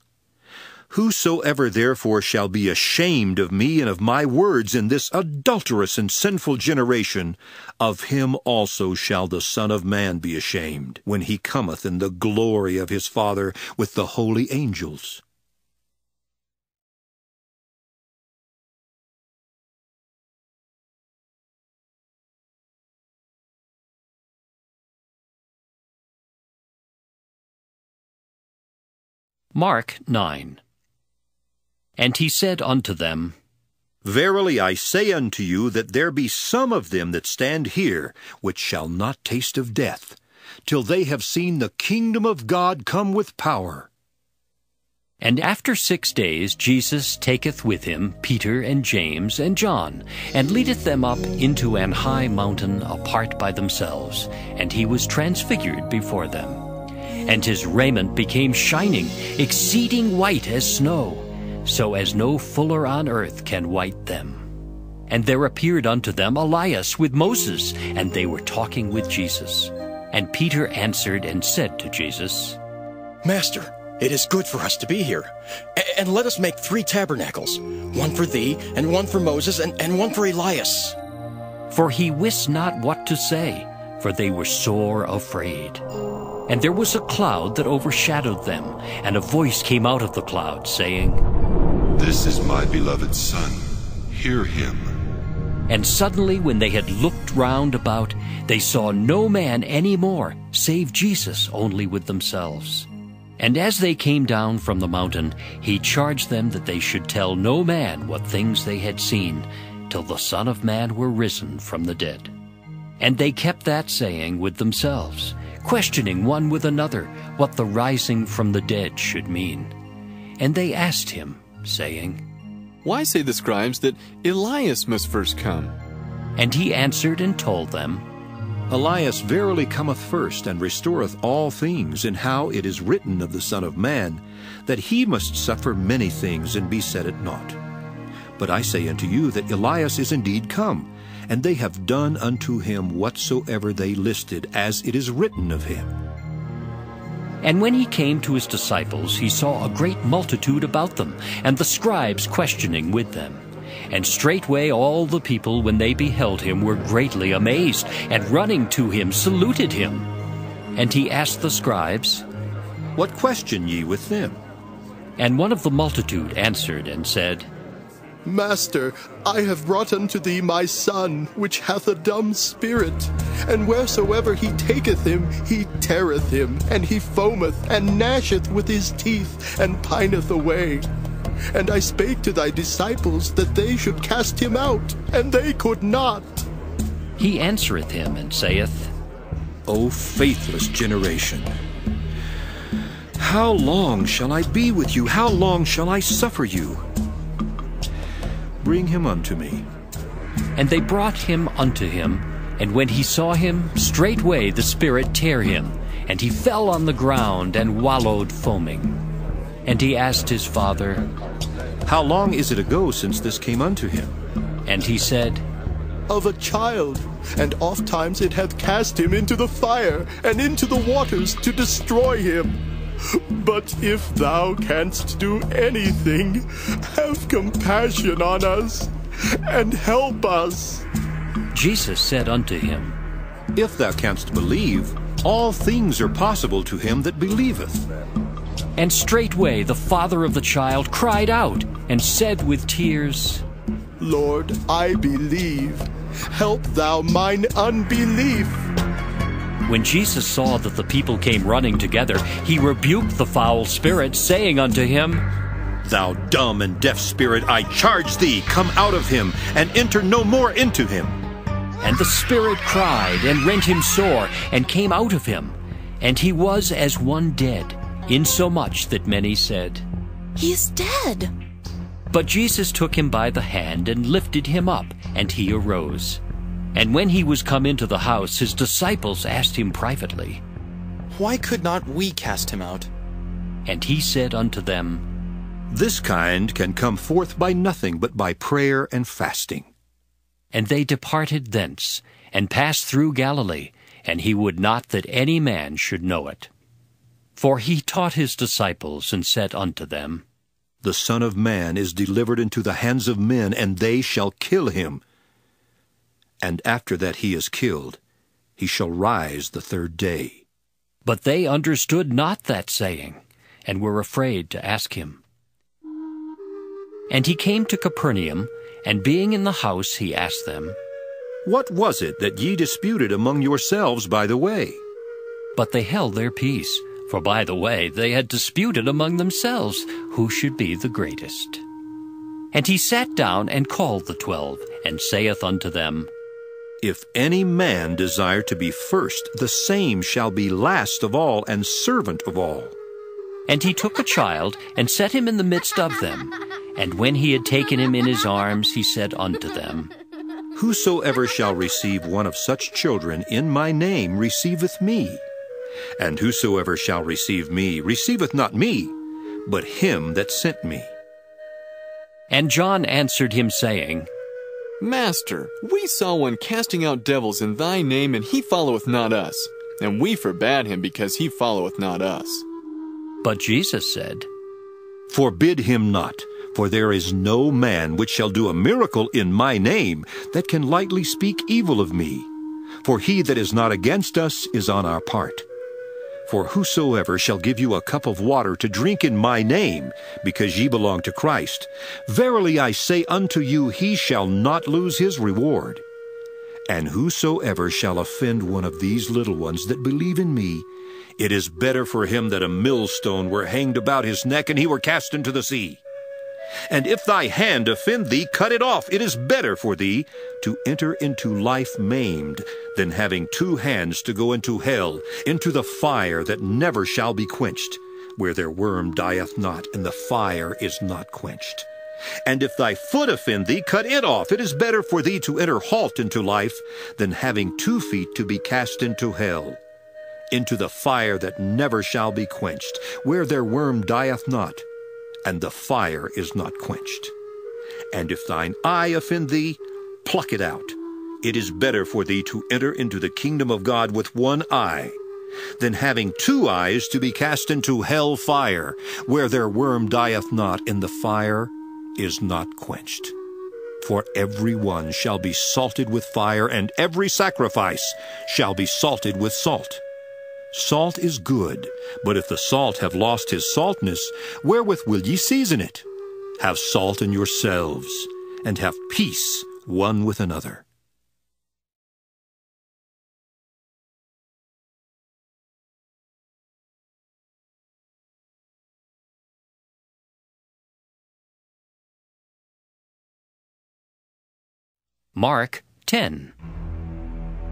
Whosoever therefore shall be ashamed of me and of my words in this adulterous and sinful generation, of him also shall the Son of Man be ashamed, when he cometh in the glory of his Father with the holy angels. Mark 9. And he said unto them, Verily I say unto you, that there be some of them that stand here, which shall not taste of death, till they have seen the kingdom of God come with power. And after 6 days Jesus taketh with him Peter and James and John, and leadeth them up into an high mountain apart by themselves, and he was transfigured before them. And his raiment became shining, exceeding white as snow, so as no fuller on earth can white them. And there appeared unto them Elias with Moses, and they were talking with Jesus. And Peter answered and said to Jesus, Master, it is good for us to be here. And let us make 3 tabernacles, one for thee, and one for Moses, and one for Elias. For he wist not what to say, for they were sore afraid. And there was a cloud that overshadowed them, and a voice came out of the cloud, saying, This is my beloved Son, hear him. And suddenly, when they had looked round about, they saw no man any more, save Jesus only with themselves. And as they came down from the mountain, he charged them that they should tell no man what things they had seen, till the Son of Man were risen from the dead. And they kept that saying with themselves, questioning one with another what the rising from the dead should mean. And they asked him, saying, Why say the scribes that Elias must first come? And he answered and told them, Elias verily cometh first, and restoreth all things, in how it is written of the Son of Man, that he must suffer many things, and be set at naught. But I say unto you that Elias is indeed come, and they have done unto him whatsoever they listed, as it is written of him. And when he came to his disciples, he saw a great multitude about them, and the scribes questioning with them. And straightway all the people, when they beheld him, were greatly amazed, and running to him, saluted him. And he asked the scribes, What question ye with them? And one of the multitude answered and said, Master, I have brought unto thee my son, which hath a dumb spirit. And wheresoever he taketh him, he teareth him, and he foameth, and gnasheth with his teeth, and pineth away. And I spake to thy disciples that they should cast him out, and they could not. He answereth him, and saith, O faithless generation, how long shall I be with you? How long shall I suffer you? Bring him unto me. And they brought him unto him, and when he saw him, straightway the spirit tare him, and he fell on the ground and wallowed foaming. And he asked his father, How long is it ago since this came unto him? And he said, Of a child, and oft times it hath cast him into the fire and into the waters to destroy him. But if thou canst do anything, have compassion on us, and help us. Jesus said unto him, If thou canst believe, all things are possible to him that believeth. And straightway the father of the child cried out, and said with tears, Lord, I believe. Help thou mine unbelief. When Jesus saw that the people came running together, he rebuked the foul spirit, saying unto him, Thou dumb and deaf spirit, I charge thee, come out of him, and enter no more into him. And the spirit cried, and rent him sore, and came out of him. And he was as one dead, insomuch that many said, He is dead. But Jesus took him by the hand, and lifted him up, and he arose. And when he was come into the house, his disciples asked him privately, Why could not we cast him out? And he said unto them, This kind can come forth by nothing but by prayer and fasting. And they departed thence, and passed through Galilee, and he would not that any man should know it. For he taught his disciples, and said unto them, the Son of Man is delivered into the hands of men, and they shall kill him. And after that he is killed, he shall rise the third day. But they understood not that saying, and were afraid to ask him. And he came to Capernaum, and being in the house, he asked them, What was it that ye disputed among yourselves by the way? But they held their peace, for by the way they had disputed among themselves who should be the greatest. And he sat down and called the 12, and saith unto them, If any man desire to be first, the same shall be last of all and servant of all. And he took a child, and set him in the midst of them. And when he had taken him in his arms, he said unto them, Whosoever shall receive one of such children in my name receiveth me. And whosoever shall receive me receiveth not me, but him that sent me. And John answered him, saying, Master, we saw one casting out devils in thy name, and he followeth not us. And we forbade him, because he followeth not us. But Jesus said, Forbid him not, for there is no man which shall do a miracle in my name that can lightly speak evil of me. For he that is not against us is on our part. For whosoever shall give you a cup of water to drink in my name, because ye belong to Christ, verily I say unto you, he shall not lose his reward. And whosoever shall offend one of these little ones that believe in me, it is better for him that a millstone were hanged about his neck, and he were cast into the sea. And if thy hand offend thee, cut it off. It is better for thee to enter into life maimed than having two hands to go into hell, into the fire that never shall be quenched, where their worm dieth not, and the fire is not quenched. And if thy foot offend thee, cut it off. It is better for thee to enter halt into life than having 2 feet to be cast into hell, into the fire that never shall be quenched, where their worm dieth not, and the fire is not quenched. And if thine eye offend thee, pluck it out. It is better for thee to enter into the kingdom of God with one eye, than having 2 eyes to be cast into hell fire, where their worm dieth not, and the fire is not quenched. For every one shall be salted with fire, and every sacrifice shall be salted with salt. Salt is good, but if the salt have lost his saltness, wherewith will ye season it? Have salt in yourselves, and have peace one with another. Mark 10.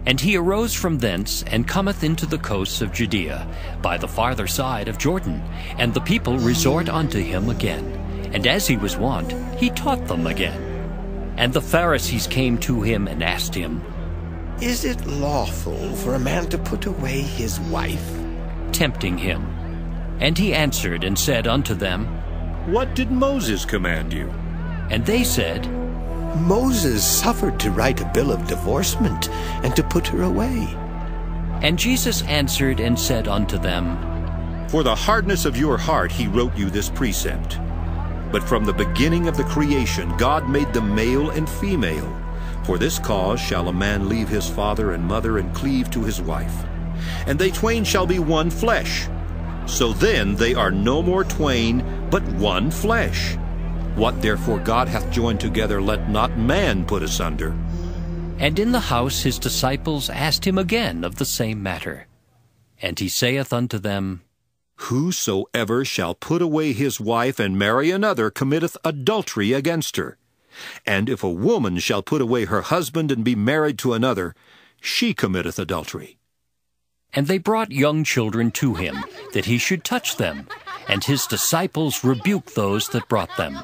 And he arose from thence, and cometh into the coasts of Judea, by the farther side of Jordan. And the people resort unto him again. And as he was wont, he taught them again. And the Pharisees came to him, and asked him, Is it lawful for a man to put away his wife? Tempting him. And he answered and said unto them, What did Moses command you? And they said, Moses suffered to write a bill of divorcement, and to put her away. And Jesus answered and said unto them, For the hardness of your heart he wrote you this precept. But from the beginning of the creation God made them male and female. For this cause shall a man leave his father and mother, and cleave to his wife, and they twain shall be one flesh. So then they are no more twain, but one flesh. What therefore God hath joined together, let not man put asunder. And in the house his disciples asked him again of the same matter. And he saith unto them, Whosoever shall put away his wife, and marry another, committeth adultery against her. And if a woman shall put away her husband, and be married to another, she committeth adultery. And they brought young children to him, that he should touch them. And his disciples rebuked those that brought them.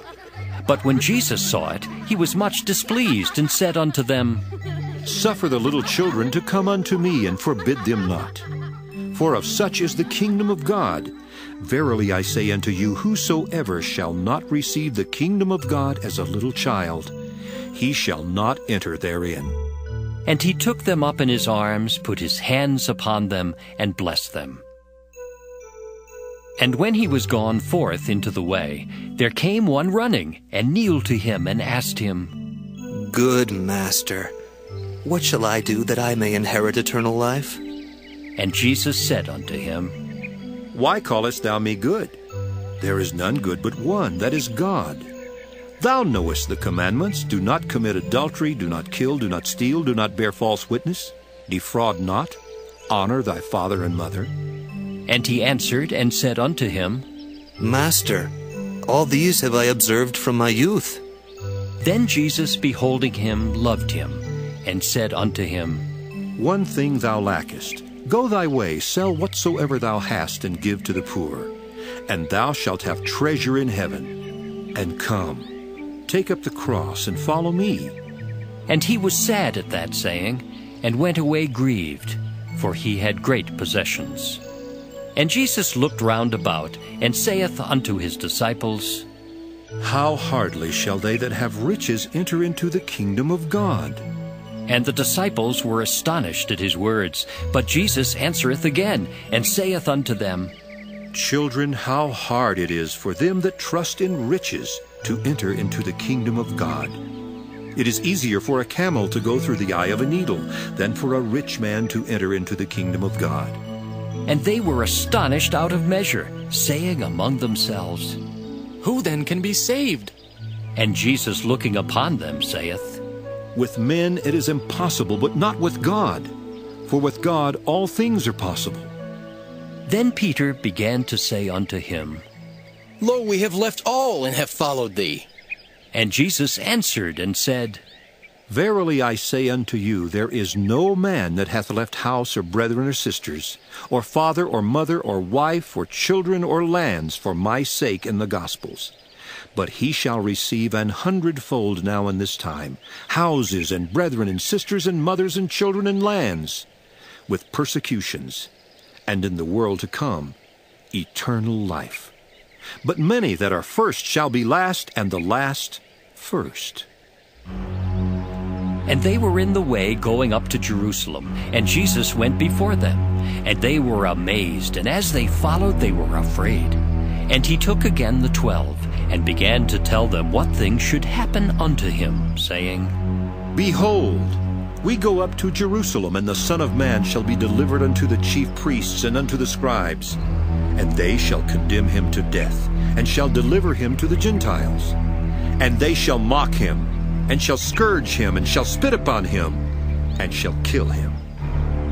But when Jesus saw it, he was much displeased, and said unto them, Suffer the little children to come unto me, and forbid them not. For of such is the kingdom of God. Verily I say unto you, whosoever shall not receive the kingdom of God as a little child, he shall not enter therein. And he took them up in his arms, put his hands upon them, and blessed them. And when he was gone forth into the way, there came one running, and kneeled to him, and asked him, Good Master, what shall I do that I may inherit eternal life? And Jesus said unto him, Why callest thou me good? There is none good but one, that is God. Thou knowest the commandments, do not commit adultery, do not kill, do not steal, do not bear false witness, defraud not, honor thy father and mother. And he answered and said unto him, Master, all these have I observed from my youth. Then Jesus, beholding him, loved him, and said unto him, One thing thou lackest. Go thy way, sell whatsoever thou hast, and give to the poor, and thou shalt have treasure in heaven. And come, take up the cross, and follow me. And he was sad at that saying, and went away grieved, for he had great possessions. And Jesus looked round about, and saith unto his disciples, How hardly shall they that have riches enter into the kingdom of God? And the disciples were astonished at his words. But Jesus answereth again, and saith unto them, Children, how hard it is for them that trust in riches to enter into the kingdom of God. It is easier for a camel to go through the eye of a needle than for a rich man to enter into the kingdom of God. And they were astonished out of measure, saying among themselves, Who then can be saved? And Jesus, looking upon them, saith, With men it is impossible, but not with God. For with God all things are possible. Then Peter began to say unto him, Lo, we have left all, and have followed thee. And Jesus answered and said, Verily I say unto you, there is no man that hath left house or brethren or sisters, or father or mother or wife or children or lands for my sake and the gospel's, but he shall receive an hundredfold now in this time, houses and brethren and sisters and mothers and children and lands, with persecutions, and in the world to come, eternal life. But many that are first shall be last, and the last first. And they were in the way going up to Jerusalem, and Jesus went before them. And they were amazed, and as they followed they were afraid. And he took again the 12, and began to tell them what things should happen unto him, saying, Behold, we go up to Jerusalem, and the Son of Man shall be delivered unto the chief priests and unto the scribes. And they shall condemn him to death, and shall deliver him to the Gentiles. And they shall mock him, and shall scourge him, and shall spit upon him, and shall kill him.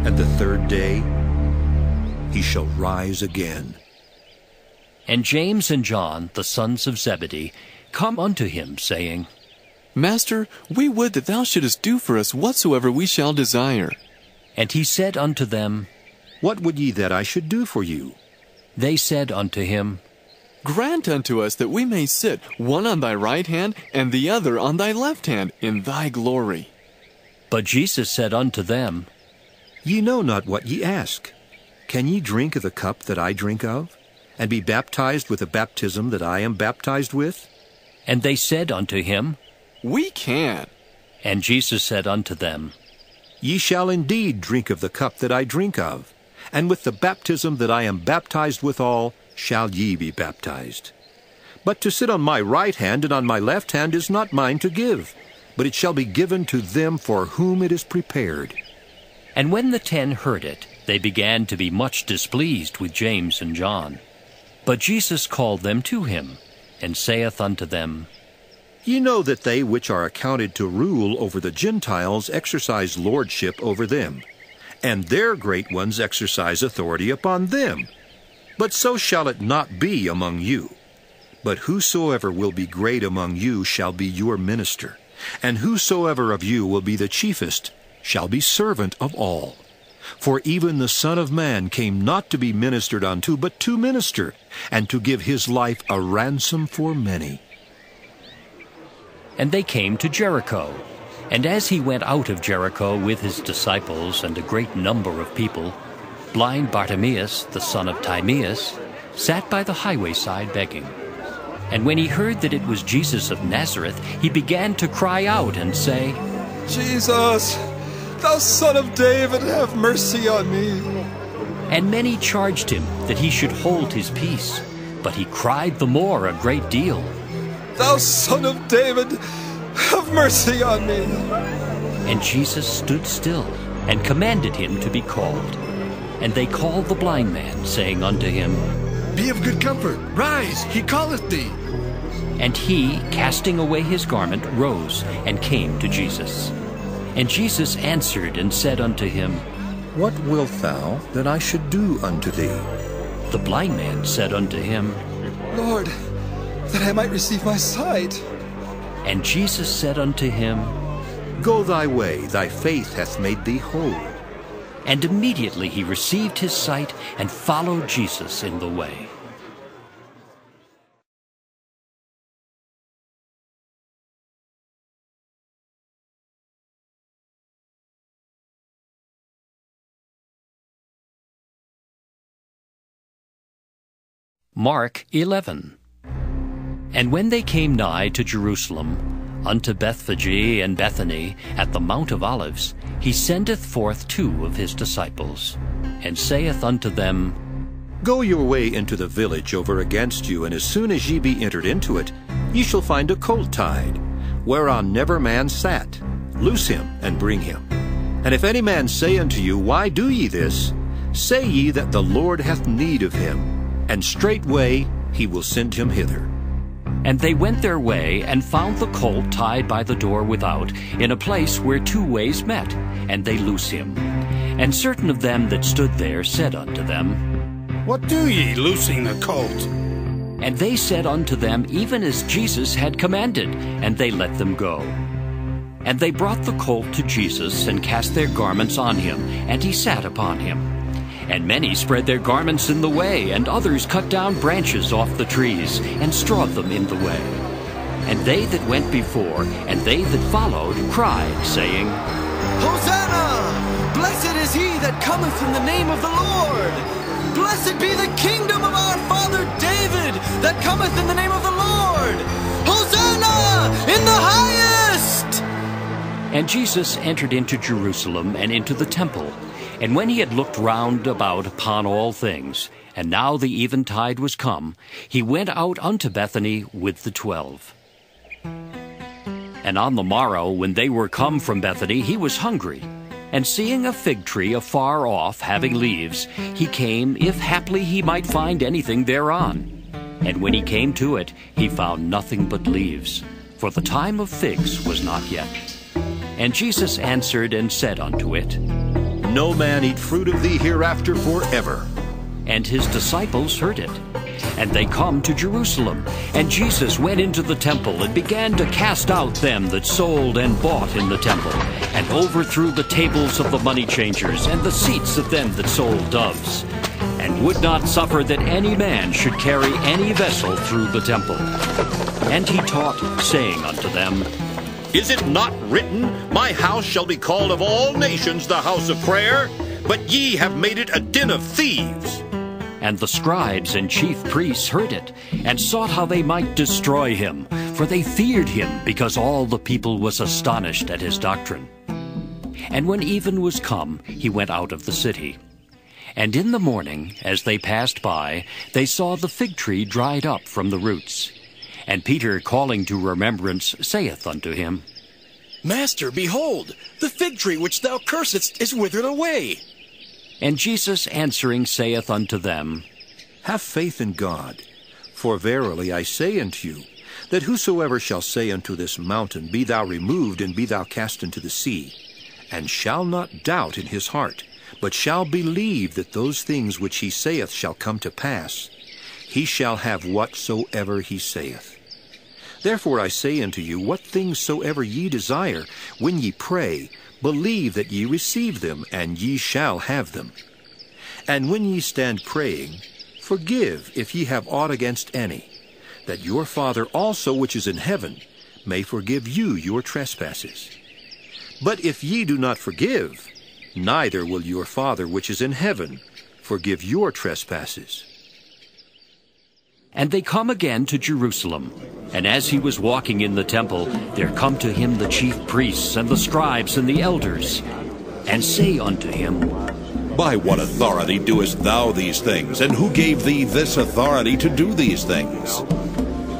And the third day he shall rise again. And James and John, the sons of Zebedee, come unto him, saying, Master, we would that thou shouldest do for us whatsoever we shall desire. And he said unto them, What would ye that I should do for you? They said unto him, Grant unto us that we may sit, one on thy right hand, and the other on thy left hand, in thy glory. But Jesus said unto them, Ye know not what ye ask. Can ye drink of the cup that I drink of, and be baptized with the baptism that I am baptized with? And they said unto him, We can. And Jesus said unto them, Ye shall indeed drink of the cup that I drink of, and with the baptism that I am baptized withal, shall ye be baptized. But to sit on my right hand and on my left hand is not mine to give, but it shall be given to them for whom it is prepared. And when the 10 heard it, they began to be much displeased with James and John. But Jesus called them to him, and saith unto them, Ye know that they which are accounted to rule over the Gentiles exercise lordship over them, and their great ones exercise authority upon them. But so shall it not be among you. But whosoever will be great among you shall be your minister, and whosoever of you will be the chiefest shall be servant of all. For even the Son of Man came not to be ministered unto, but to minister, and to give his life a ransom for many. And they came to Jericho. And as he went out of Jericho with his disciples and a great number of people, blind Bartimaeus, the son of Timaeus, sat by the highway side begging. And when he heard that it was Jesus of Nazareth, he began to cry out and say, Jesus, thou son of David, have mercy on me. And many charged him that he should hold his peace. But he cried the more a great deal, "Thou Son of David, have mercy on me." And Jesus stood still, and commanded him to be called. And they called the blind man, saying unto him, "Be of good comfort, rise, he calleth thee." And he, casting away his garment, rose, and came to Jesus. And Jesus answered and said unto him, "What wilt thou that I should do unto thee?" The blind man said unto him, "Lord, that I might receive my sight." And Jesus said unto him, "Go thy way, thy faith hath made thee whole." And immediately he received his sight and followed Jesus in the way. Mark 11. And when they came nigh to Jerusalem, unto Bethphage and Bethany, at the Mount of Olives, he sendeth forth two of his disciples, and saith unto them, "Go your way into the village over against you, and as soon as ye be entered into it, ye shall find a colt tied, whereon never man sat. Loose him, and bring him. And if any man say unto you, Why do ye this? Say ye that the Lord hath need of him, and straightway he will send him hither." And they went their way, and found the colt tied by the door without, in a place where two ways met, and they loose him. And certain of them that stood there said unto them, "What do ye, loosing the colt?" And they said unto them, even as Jesus had commanded, and they let them go. And they brought the colt to Jesus, and cast their garments on him, and he sat upon him. And many spread their garments in the way, and others cut down branches off the trees, and strawed them in the way. And they that went before, and they that followed, cried, saying, "Hosanna! Blessed is he that cometh in the name of the Lord! Blessed be the kingdom of our father David, that cometh in the name of the Lord! Hosanna in the highest!" And Jesus entered into Jerusalem, and into the temple. And when he had looked round about upon all things, and now the eventide was come, he went out unto Bethany with the 12. And on the morrow, when they were come from Bethany, he was hungry. And seeing a fig tree afar off, having leaves, he came, if haply he might find anything thereon. And when he came to it, he found nothing but leaves, for the time of figs was not yet. And Jesus answered and said unto it, "No man eat fruit of thee hereafter forever." And his disciples heard it. And they come to Jerusalem. And Jesus went into the temple, and began to cast out them that sold and bought in the temple, and overthrew the tables of the money changers, and the seats of them that sold doves, and would not suffer that any man should carry any vessel through the temple. And he taught, saying unto them, "Is it not written, My house shall be called of all nations the house of prayer? But ye have made it a den of thieves." And the scribes and chief priests heard it, and sought how they might destroy him, for they feared him, because all the people was astonished at his doctrine. And when even was come, he went out of the city. And in the morning, as they passed by, they saw the fig tree dried up from the roots. And Peter, calling to remembrance, saith unto him, "Master, behold, the fig tree which thou cursedst is withered away." And Jesus answering saith unto them, "Have faith in God. For verily I say unto you, that whosoever shall say unto this mountain, Be thou removed, and be thou cast into the sea, and shall not doubt in his heart, but shall believe that those things which he saith shall come to pass, he shall have whatsoever he saith. Therefore I say unto you, what things soever ye desire, when ye pray, believe that ye receive them, and ye shall have them. And when ye stand praying, forgive if ye have aught against any, that your Father also which is in heaven may forgive you your trespasses. But if ye do not forgive, neither will your Father which is in heaven forgive your trespasses." And they come again to Jerusalem. And as he was walking in the temple, there come to him the chief priests, and the scribes, and the elders, and say unto him, By what authority doest thou these things? And who gave thee this authority to do these things?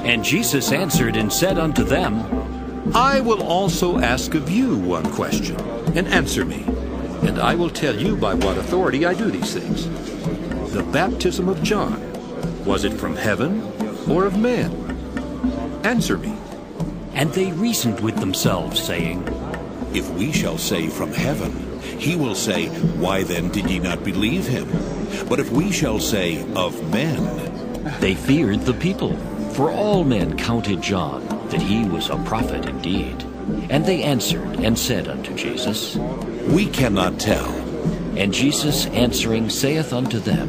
And Jesus answered and said unto them, I will also ask of you one question, and answer me, and I will tell you by what authority I do these things. The baptism of John, was it from heaven or of man? Answer me. And they reasoned with themselves, saying, If we shall say from heaven, he will say, Why then did ye not believe him? But if we shall say of men, they feared the people, for all men counted John, that he was a prophet indeed. And they answered and said unto Jesus, We cannot tell. And Jesus answering saith unto them,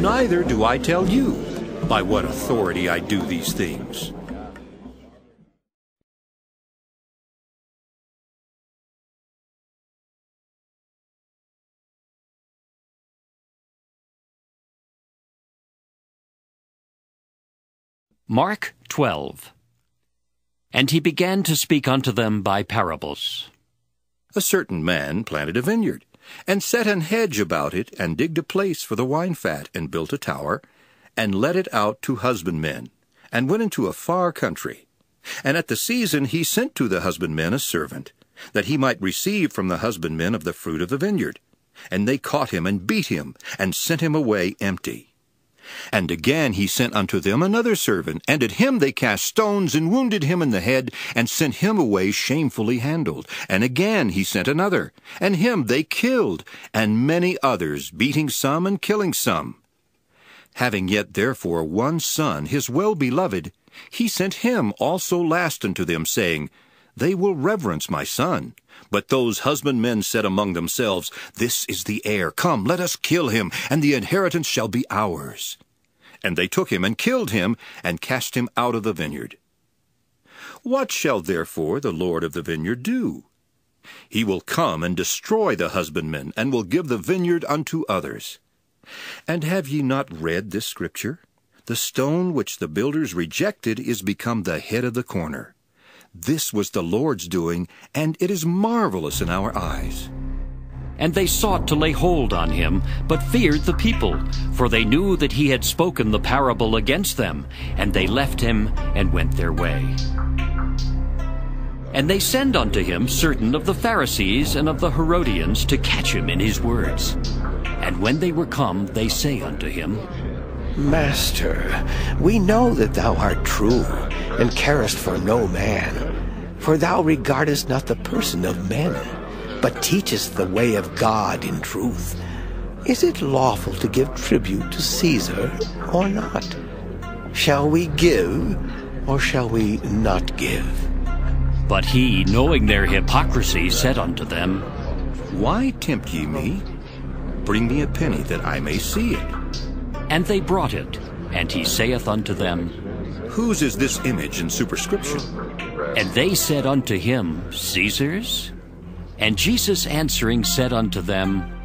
Neither do I tell you by what authority I do these things. Mark 12. And he began to speak unto them by parables. A certain man planted a vineyard, and set an hedge about it, and digged a place for the wine fat, and built a tower, and let it out to husbandmen, and went into a far country. And at the season he sent to the husbandmen a servant, that he might receive from the husbandmen of the fruit of the vineyard. And they caught him, and beat him, and sent him away empty. And again he sent unto them another servant, and at him they cast stones, and wounded him in the head, and sent him away shamefully handled. And again he sent another, and him they killed, and many others, beating some and killing some. Having yet therefore one son, his well-beloved, he sent him also last unto them, saying, They will reverence my son. But those husbandmen said among themselves, This is the heir. Come, let us kill him, and the inheritance shall be ours. And they took him, and killed him, and cast him out of the vineyard. What shall therefore the Lord of the vineyard do? He will come and destroy the husbandmen, and will give the vineyard unto others. And have ye not read this scripture? The stone which the builders rejected is become the head of the corner. This was the Lord's doing, and it is marvelous in our eyes. And they sought to lay hold on him, but feared the people, for they knew that he had spoken the parable against them. And they left him, and went their way. And they send unto him certain of the Pharisees and of the Herodians to catch him in his words. And when they were come, they say unto him, Master, we know that thou art true, and carest for no man, for thou regardest not the person of men, but teachest the way of God in truth. Is it lawful to give tribute to Caesar, or not? Shall we give, or shall we not give? But he, knowing their hypocrisy, said unto them, Why tempt ye me? Bring me a penny, that I may see it. And they brought it, and he saith unto them, Whose is this image and superscription? And they said unto him, Caesar's. And Jesus answering said unto them,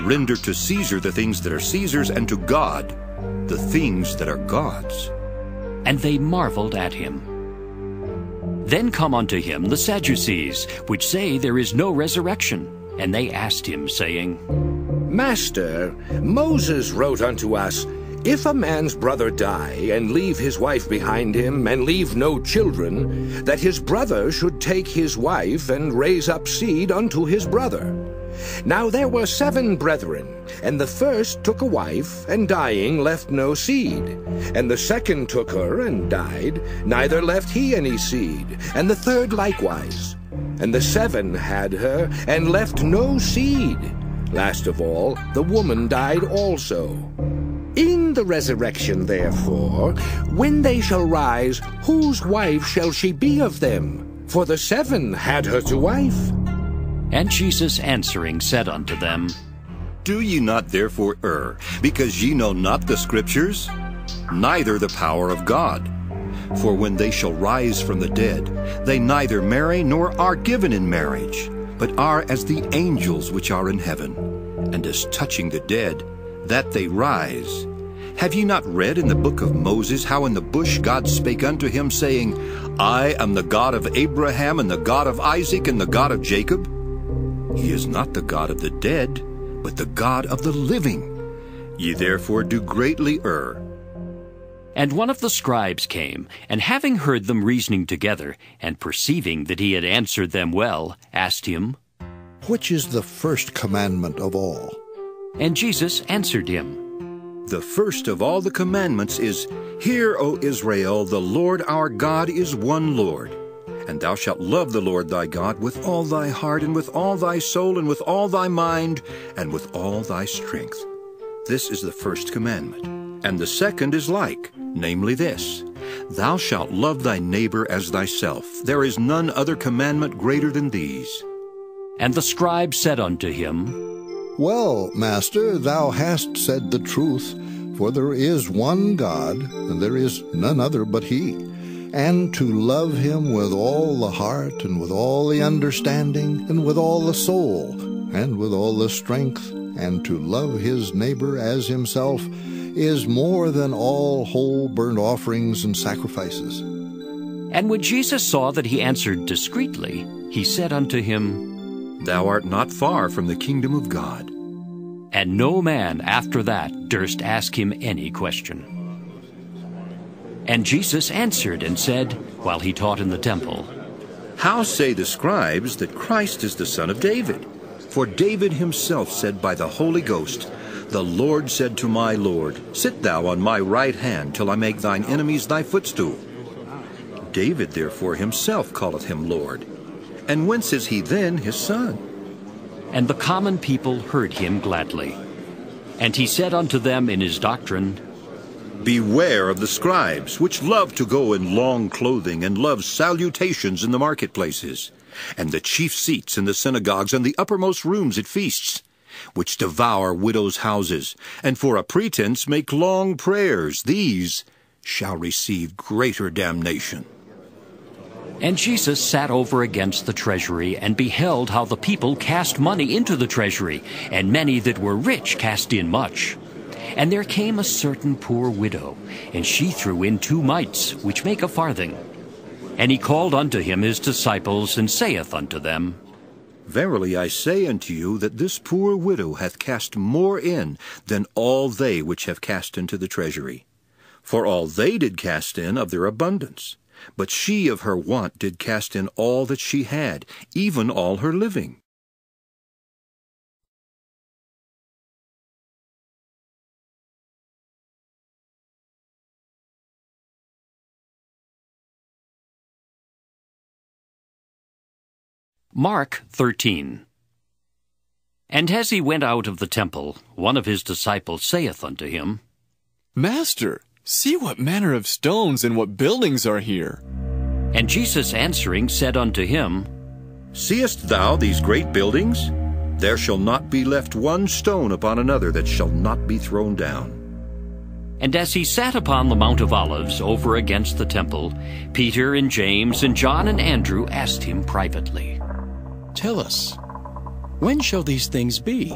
Render to Caesar the things that are Caesar's, and to God the things that are God's. And they marveled at him. Then come unto him the Sadducees, which say there is no resurrection. And they asked him, saying, Master, Moses wrote unto us, If a man's brother die, and leave his wife behind him, and leave no children, that his brother should take his wife, and raise up seed unto his brother. Now there were 7 brethren, and the first took a wife, and dying left no seed. And the second took her, and died, neither left he any seed, and the third likewise. And the 7 had her, and left no seed. Last of all, the woman died also. In the resurrection, therefore, when they shall rise, whose wife shall she be of them? For the 7 had her to wife. And Jesus answering said unto them, Do ye not therefore err, because ye know not the Scriptures, neither the power of God? For when they shall rise from the dead, they neither marry nor are given in marriage, but are as the angels which are in heaven. And as touching the dead, that they rise. Have ye not read in the book of Moses how in the bush God spake unto him, saying, I am the God of Abraham, and the God of Isaac, and the God of Jacob? He is not the God of the dead, but the God of the living. Ye therefore do greatly err. And one of the scribes came, and having heard them reasoning together, and perceiving that he had answered them well, asked him, Which is the first commandment of all? And Jesus answered him, The first of all the commandments is, Hear, O Israel, the Lord our God is one Lord. And thou shalt love the Lord thy God with all thy heart, and with all thy soul, and with all thy mind, and with all thy strength. This is the first commandment. And the second is like, namely this, Thou shalt love thy neighbor as thyself. There is none other commandment greater than these. And the scribe said unto him, Well, Master, thou hast said the truth, for there is one God, and there is none other but he. And to love him with all the heart, and with all the understanding, and with all the soul, and with all the strength, and to love his neighbor as himself, is more than all whole burnt offerings and sacrifices. And when Jesus saw that he answered discreetly, he said unto him, Thou art not far from the kingdom of God. And no man after that durst ask him any question. And Jesus answered and said, while he taught in the temple, How say the scribes that Christ is the son of David? For David himself said by the Holy Ghost, The Lord said to my Lord, Sit thou on my right hand, till I make thine enemies thy footstool. David therefore himself calleth him Lord. And whence is he then his son? And the common people heard him gladly. And he said unto them in his doctrine, Beware of the scribes, which love to go in long clothing, and love salutations in the marketplaces, and the chief seats in the synagogues, and the uppermost rooms at feasts, which devour widows' houses, and for a pretense make long prayers. These shall receive greater damnation. And Jesus sat over against the treasury, and beheld how the people cast money into the treasury, and many that were rich cast in much. And there came a certain poor widow, and she threw in 2 mites, which make a farthing. And he called unto him his disciples, and saith unto them, Verily I say unto you, that this poor widow hath cast more in than all they which have cast into the treasury. For all they did cast in of their abundance, but she of her want did cast in all that she had, even all her living. Mark 13. And as he went out of the temple, one of his disciples saith unto him, Master, see what manner of stones and what buildings are here. And Jesus answering said unto him, Seest thou these great buildings? There shall not be left one stone upon another that shall not be thrown down. And as he sat upon the Mount of Olives over against the temple, Peter and James and John and Andrew asked him privately, Tell us, when shall these things be?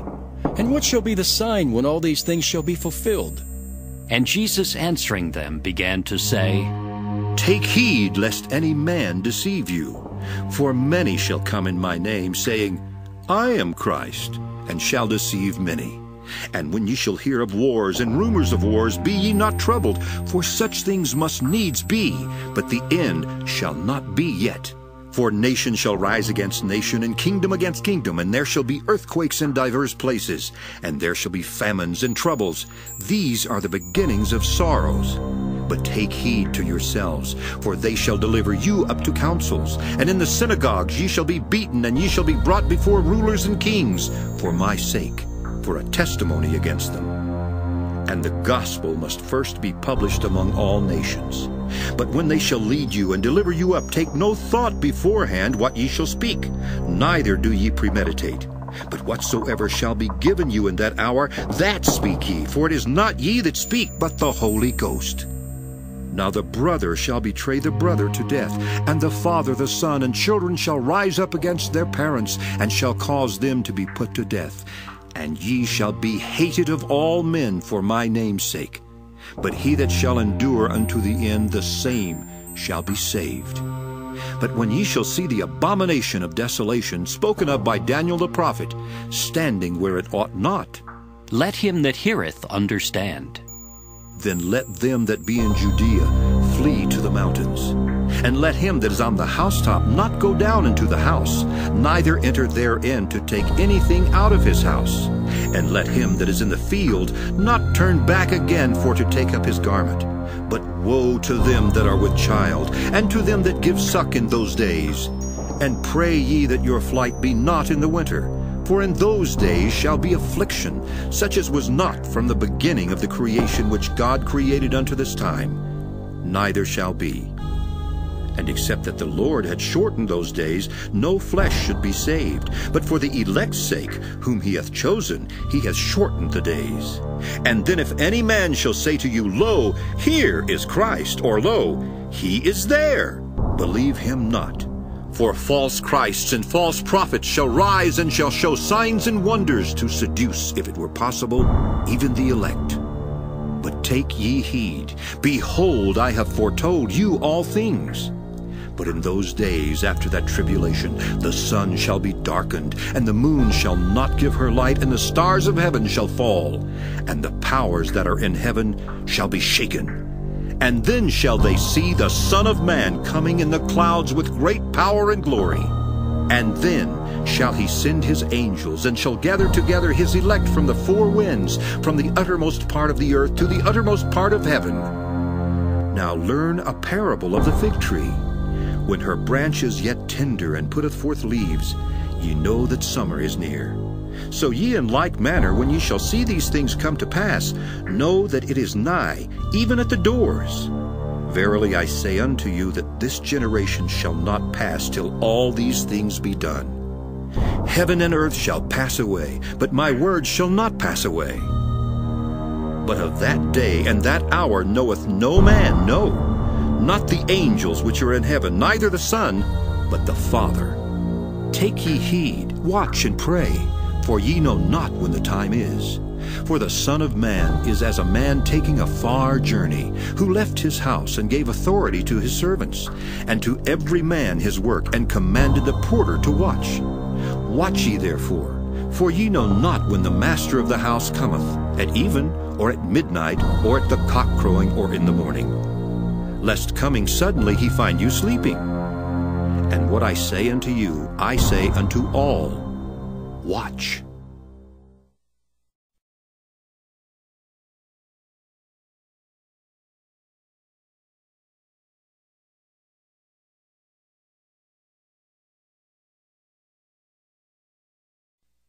And what shall be the sign when all these things shall be fulfilled? And Jesus answering them began to say, Take heed lest any man deceive you. For many shall come in my name, saying, I am Christ, and shall deceive many. And when ye shall hear of wars and rumors of wars, be ye not troubled, for such things must needs be, but the end shall not be yet. For nation shall rise against nation, and kingdom against kingdom, and there shall be earthquakes in divers places, and there shall be famines and troubles. These are the beginnings of sorrows. But take heed to yourselves, for they shall deliver you up to councils, and in the synagogues ye shall be beaten, and ye shall be brought before rulers and kings for my sake, for a testimony against them. And the gospel must first be published among all nations. But when they shall lead you and deliver you up, take no thought beforehand what ye shall speak, neither do ye premeditate. But whatsoever shall be given you in that hour, that speak ye, for it is not ye that speak, but the Holy Ghost. Now the brother shall betray the brother to death, and the father the son, and children shall rise up against their parents, and shall cause them to be put to death. And ye shall be hated of all men for my name's sake. But he that shall endure unto the end, the same shall be saved. But when ye shall see the abomination of desolation spoken of by Daniel the prophet, standing where it ought not, let him that heareth understand. Then let them that be in Judea flee to the mountains. And let him that is on the housetop not go down into the house, neither enter therein to take anything out of his house. And let him that is in the field not turn back again for to take up his garment. But woe to them that are with child, and to them that give suck in those days. And pray ye that your flight be not in the winter. For in those days shall be affliction, such as was not from the beginning of the creation which God created unto this time, neither shall be. And except that the Lord had shortened those days, no flesh should be saved. But for the elect's sake, whom he hath chosen, he hath shortened the days. And then if any man shall say to you, Lo, here is Christ, or Lo, he is there, believe him not. For false Christs and false prophets shall rise and shall show signs and wonders to seduce, if it were possible, even the elect. But take ye heed, behold, I have foretold you all things. But in those days after that tribulation, the sun shall be darkened, and the moon shall not give her light, and the stars of heaven shall fall, and the powers that are in heaven shall be shaken. And then shall they see the Son of Man coming in the clouds with great power and glory. And then shall he send his angels, and shall gather together his elect from the four winds, from the uttermost part of the earth to the uttermost part of heaven. Now learn a parable of the fig tree. When her branch is yet tender and putteth forth leaves, ye know that summer is near. So ye in like manner, when ye shall see these things come to pass, know that it is nigh, even at the doors. Verily I say unto you, that this generation shall not pass till all these things be done. Heaven and earth shall pass away, but my word shall not pass away. But of that day and that hour knoweth no man, no, not the angels which are in heaven, neither the Son, but the Father. Take ye heed, watch and pray, for ye know not when the time is. For the Son of Man is as a man taking a far journey, who left his house and gave authority to his servants, and to every man his work, and commanded the porter to watch. Watch ye therefore, for ye know not when the master of the house cometh, at even, or at midnight, or at the cock crowing, or in the morning, lest coming suddenly he find you sleeping. And what I say unto you, I say unto all, watch.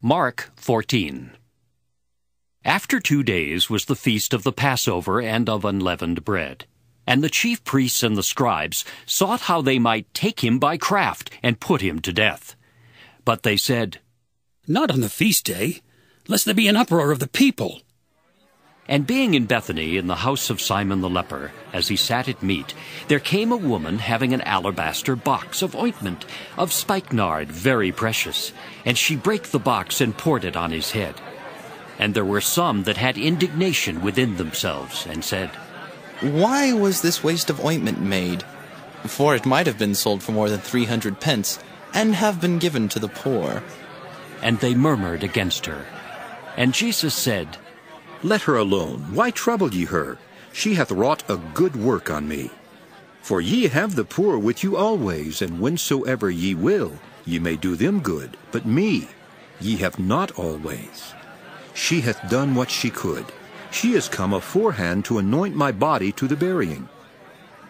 Mark 14. After 2 days was the feast of the Passover and of unleavened bread. And the chief priests and the scribes sought how they might take him by craft and put him to death. But they said, Not on the feast day, lest there be an uproar of the people. And being in Bethany in the house of Simon the leper, as he sat at meat, there came a woman having an alabaster box of ointment, of spikenard very precious. And she brake the box and poured it on his head. And there were some that had indignation within themselves, and said, Why was this waste of ointment made? For it might have been sold for more than 300 pence, and have been given to the poor. And they murmured against her. And Jesus said, Let her alone. Why trouble ye her? She hath wrought a good work on me. For ye have the poor with you always, and whensoever ye will, ye may do them good. But me ye have not always. She hath done what she could. She is come aforehand to anoint my body to the burying.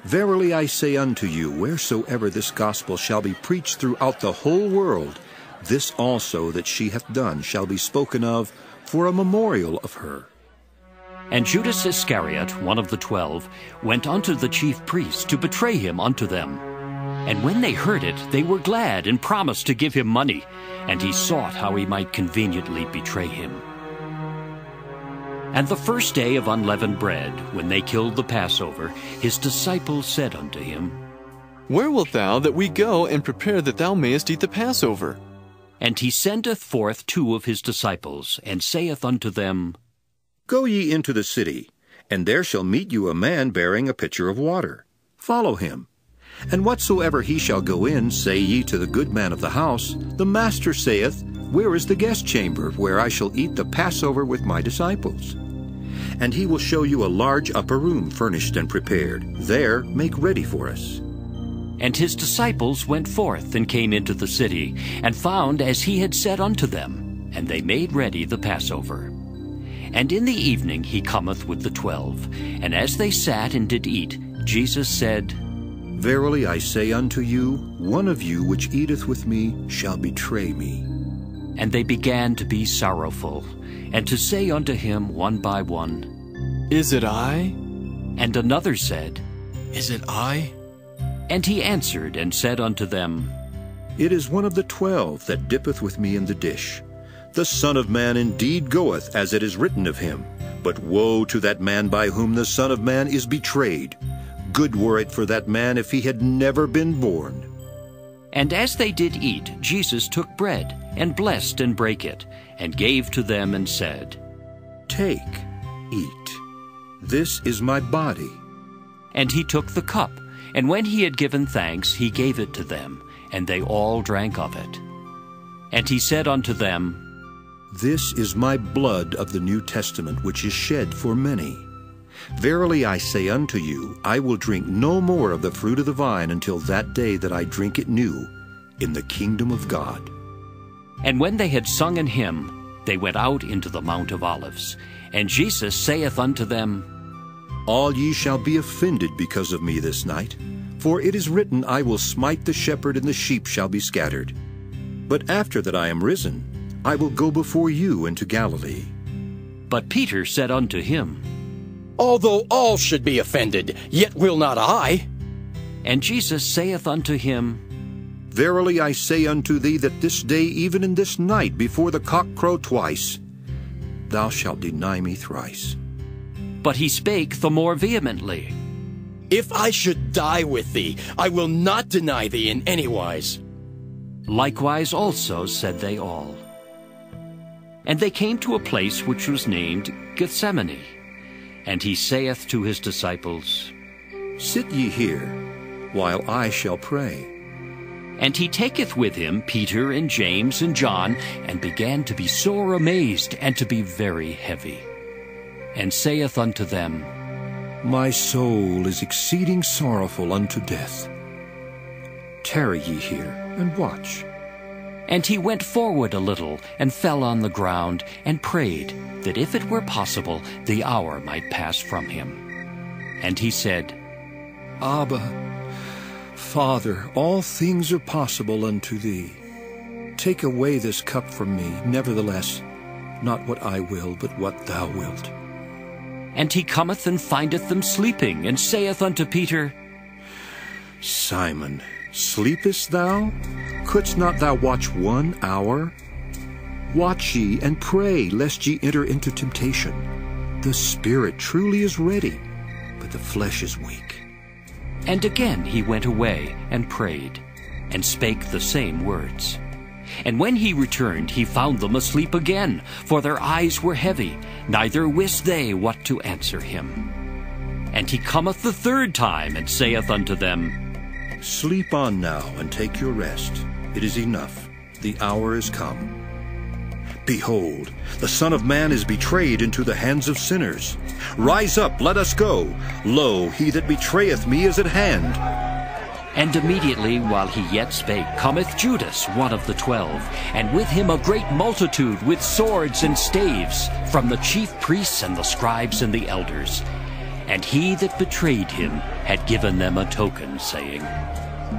Verily I say unto you, wheresoever this gospel shall be preached throughout the whole world, this also that she hath done shall be spoken of for a memorial of her. And Judas Iscariot, one of the 12, went unto the chief priests to betray him unto them. And when they heard it, they were glad and promised to give him money. And he sought how he might conveniently betray him. And the first day of unleavened bread, when they killed the Passover, his disciples said unto him, Where wilt thou that we go and prepare that thou mayest eat the Passover? And he sendeth forth 2 of his disciples, and saith unto them, Go ye into the city, and there shall meet you a man bearing a pitcher of water. Follow him. And whatsoever he shall go in, say ye to the good man of the house, The Master saith, Where is the guest chamber, where I shall eat the Passover with my disciples? And he will show you a large upper room furnished and prepared. There make ready for us. And his disciples went forth and came into the city, and found as he had said unto them, and they made ready the Passover. And in the evening he cometh with the 12, and as they sat and did eat, Jesus said, Verily I say unto you, one of you which eateth with me shall betray me. And they began to be sorrowful, and to say unto him one by one, Is it I? And another said, Is it I? And he answered and said unto them, It is one of the 12 that dippeth with me in the dish. The Son of Man indeed goeth, as it is written of him. But woe to that man by whom the Son of Man is betrayed. Good were it for that man if he had never been born. And as they did eat, Jesus took bread, and blessed and brake it, and gave to them, and said, Take, eat. This is my body. And he took the cup, and when he had given thanks, he gave it to them, and they all drank of it. And he said unto them, This is my blood of the New Testament, which is shed for many. Verily I say unto you, I will drink no more of the fruit of the vine until that day that I drink it new in the kingdom of God. And when they had sung an hymn, they went out into the Mount of Olives. And Jesus saith unto them, All ye shall be offended because of me this night. For it is written, I will smite the shepherd, and the sheep shall be scattered. But after that I am risen, I will go before you into Galilee. But Peter said unto him, Although all should be offended, yet will not I. And Jesus saith unto him, Verily I say unto thee, that this day, even in this night, before the cock crow twice, thou shalt deny me thrice. But he spake the more vehemently, If I should die with thee, I will not deny thee in any wise. Likewise also said they all. And they came to a place which was named Gethsemane. And he saith to his disciples, Sit ye here, while I shall pray. And he taketh with him Peter and James and John, and began to be sore amazed, and to be very heavy. And saith unto them, My soul is exceeding sorrowful unto death. Tarry ye here, and watch. And he went forward a little, and fell on the ground, and prayed, that if it were possible, the hour might pass from him. And he said, Abba, Father, all things are possible unto thee. Take away this cup from me, nevertheless, not what I will, but what thou wilt. And he cometh and findeth them sleeping, and saith unto Peter, Simon, sleepest thou? Couldst not thou watch 1 hour? Watch ye and pray, lest ye enter into temptation. The spirit truly is ready, but the flesh is weak. And again he went away and prayed, and spake the same words. And when he returned, he found them asleep again, for their eyes were heavy, neither wist they what to answer him. And he cometh the third time, and saith unto them, Sleep on now, and take your rest. It is enough. The hour is come. Behold, the Son of Man is betrayed into the hands of sinners. Rise up, let us go. Lo, he that betrayeth me is at hand. And immediately, while he yet spake, cometh Judas, one of the 12, and with him a great multitude with swords and staves, from the chief priests and the scribes and the elders. And he that betrayed him had given them a token, saying,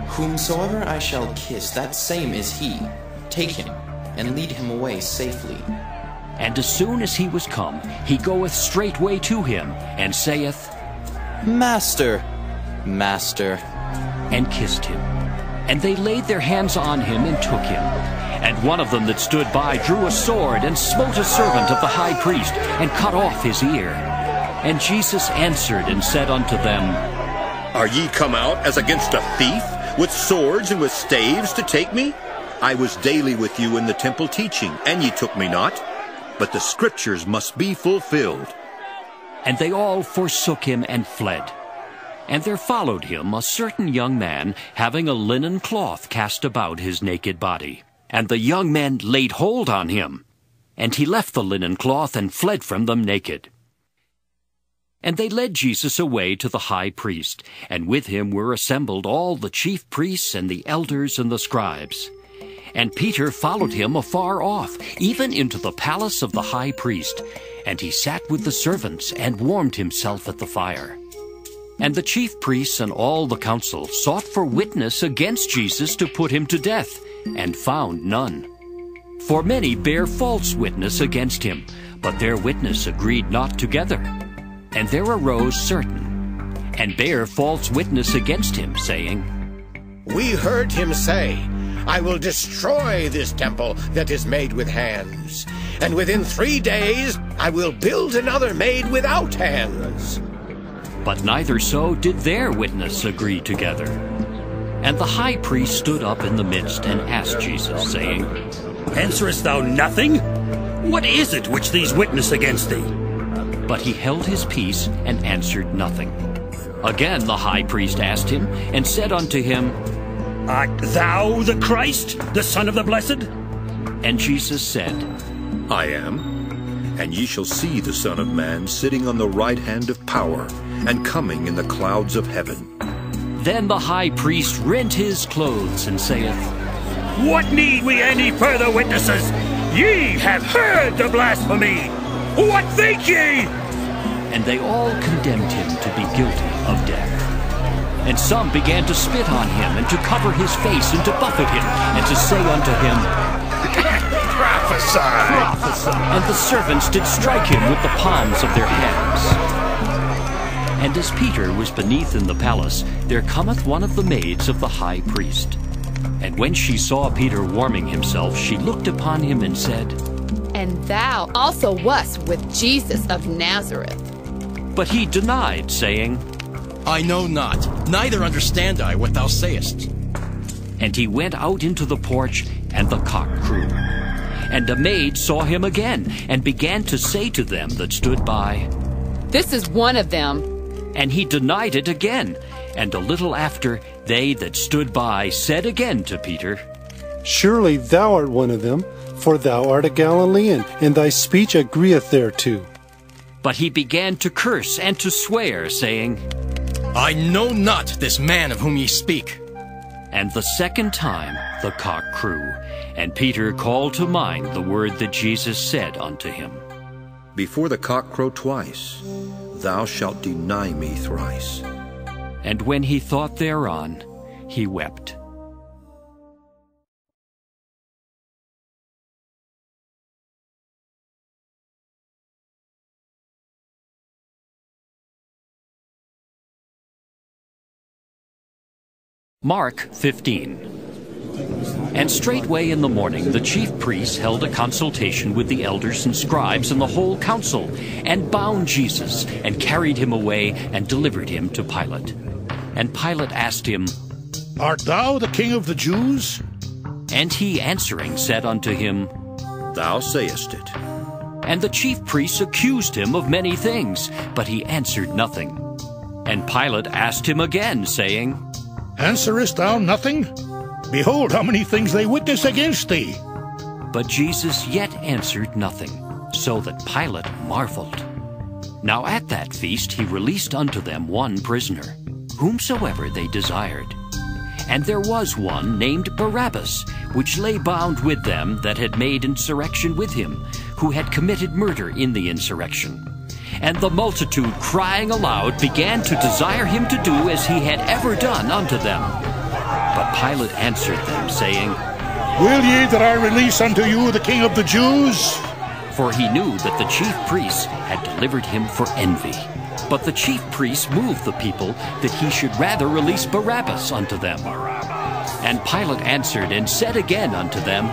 Whomsoever I shall kiss, that same is he. Take him, and lead him away safely. And as soon as he was come, he goeth straightway to him, and saith, Master, Master, and kissed him. And they laid their hands on him, and took him. And one of them that stood by drew a sword, and smote a servant of the high priest, and cut off his ear. And Jesus answered and said unto them, Are ye come out as against a thief, with swords and with staves to take me? I was daily with you in the temple teaching, and ye took me not. But the scriptures must be fulfilled. And they all forsook him and fled. And there followed him a certain young man, having a linen cloth cast about his naked body. And the young men laid hold on him. And he left the linen cloth and fled from them naked. And they led Jesus away to the high priest, and with him were assembled all the chief priests and the elders and the scribes. And Peter followed him afar off, even into the palace of the high priest. And he sat with the servants and warmed himself at the fire. And the chief priests and all the council sought for witness against Jesus to put him to death, and found none. For many bare false witness against him, but their witness agreed not together. And there arose certain, and bare false witness against him, saying, We heard him say, I will destroy this temple that is made with hands, and within 3 days I will build another made without hands. But neither so did their witness agree together. And the high priest stood up in the midst and asked Jesus, saying, Answerest thou nothing? What is it which these witness against thee? But he held his peace and answered nothing. Again the high priest asked him, and said unto him, Art thou the Christ, the Son of the Blessed? And Jesus said, I am. And ye shall see the Son of Man sitting on the right hand of power, and coming in the clouds of heaven. Then the high priest rent his clothes, and saith, What need we any further witnesses? Ye have heard the blasphemy. What think ye? And they all condemned him to be guilty of death. And some began to spit on him, and to cover his face, and to buffet him, and to say unto him, Prophesy! And the servants did strike him with the palms of their hands. And as Peter was beneath in the palace, there cometh one of the maids of the high priest. And when she saw Peter warming himself, she looked upon him and said, And thou also wast with Jesus of Nazareth. But he denied, saying, I know not, neither understand I what thou sayest. And he went out into the porch, and the cock crew. And a maid saw him again, and began to say to them that stood by, This is one of them. And he denied it again. And a little after, they that stood by said again to Peter, Surely thou art one of them, for thou art a Galilean, and thy speech agreeth thereto. But he began to curse and to swear, saying, I know not this man of whom ye speak. And the second time the cock crew, and Peter called to mind the word that Jesus said unto him, Before the cock crow twice, thou shalt deny me thrice. And when he thought thereon, he wept. Mark 15. And straightway in the morning the chief priests held a consultation with the elders and scribes and the whole council, and bound Jesus, and carried him away, and delivered him to Pilate. And Pilate asked him, Art thou the King of the Jews? And he answering said unto him, Thou sayest it. And the chief priests accused him of many things, but he answered nothing. And Pilate asked him again, saying, Answerest thou nothing? Behold, how many things they witness against thee. But Jesus yet answered nothing, so that Pilate marveled. Now at that feast he released unto them one prisoner, whomsoever they desired. And there was one named Barabbas, which lay bound with them that had made insurrection with him, who had committed murder in the insurrection. And the multitude, crying aloud, began to desire him to do as he had ever done unto them. But Pilate answered them, saying, Will ye that I release unto you the King of the Jews? For he knew that the chief priests had delivered him for envy. But the chief priests moved the people that he should rather release Barabbas unto them. And Pilate answered and said again unto them,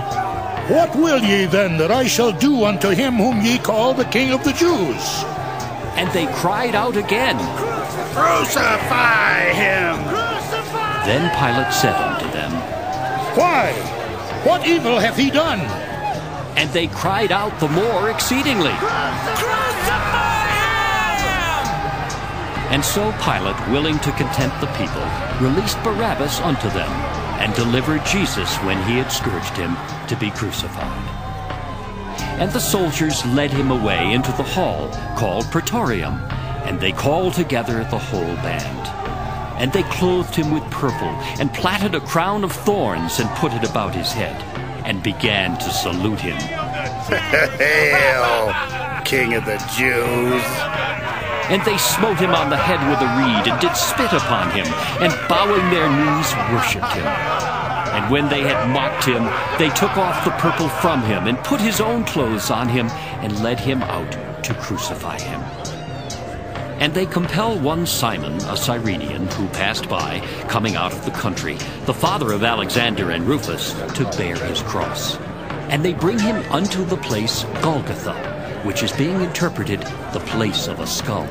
What will ye then that I shall do unto him whom ye call the King of the Jews? And they cried out again, Crucify him! Then Pilate said unto them, Why? What evil hath he done? And they cried out the more exceedingly, Crucify him! And so Pilate, willing to content the people, released Barabbas unto them, and delivered Jesus, when he had scourged him, to be crucified. And the soldiers led him away into the hall, called Praetorium, and they called together the whole band. And they clothed him with purple, and platted a crown of thorns, and put it about his head, and began to salute him. Hail, King of the Jews! And they smote him on the head with a reed, and did spit upon him, and bowing their knees worshipped him. And when they had mocked him, they took off the purple from him, and put his own clothes on him, and led him out to crucify him. And they compel one Simon, a Cyrenian, who passed by, coming out of the country, the father of Alexander and Rufus, to bear his cross. And they bring him unto the place Golgotha, which is being interpreted the place of a skull.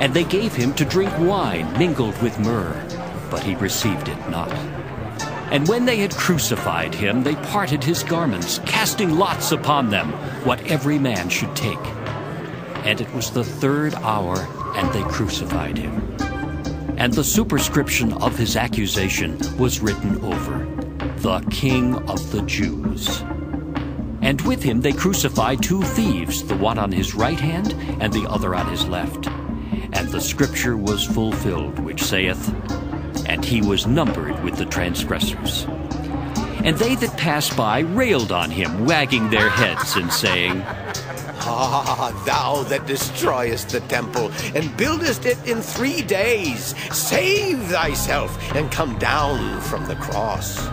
And they gave him to drink wine mingled with myrrh, but he received it not. And when they had crucified him, they parted his garments, casting lots upon them, what every man should take. And it was the third hour, and they crucified him. And the superscription of his accusation was written over, The King of the Jews. And with him they crucified two thieves, the one on his right hand and the other on his left. And the scripture was fulfilled, which saith, And he was numbered with the transgressors. And they that passed by railed on him, wagging their heads and saying, Ah, thou that destroyest the temple, and buildest it in 3 days, save thyself, and come down from the cross.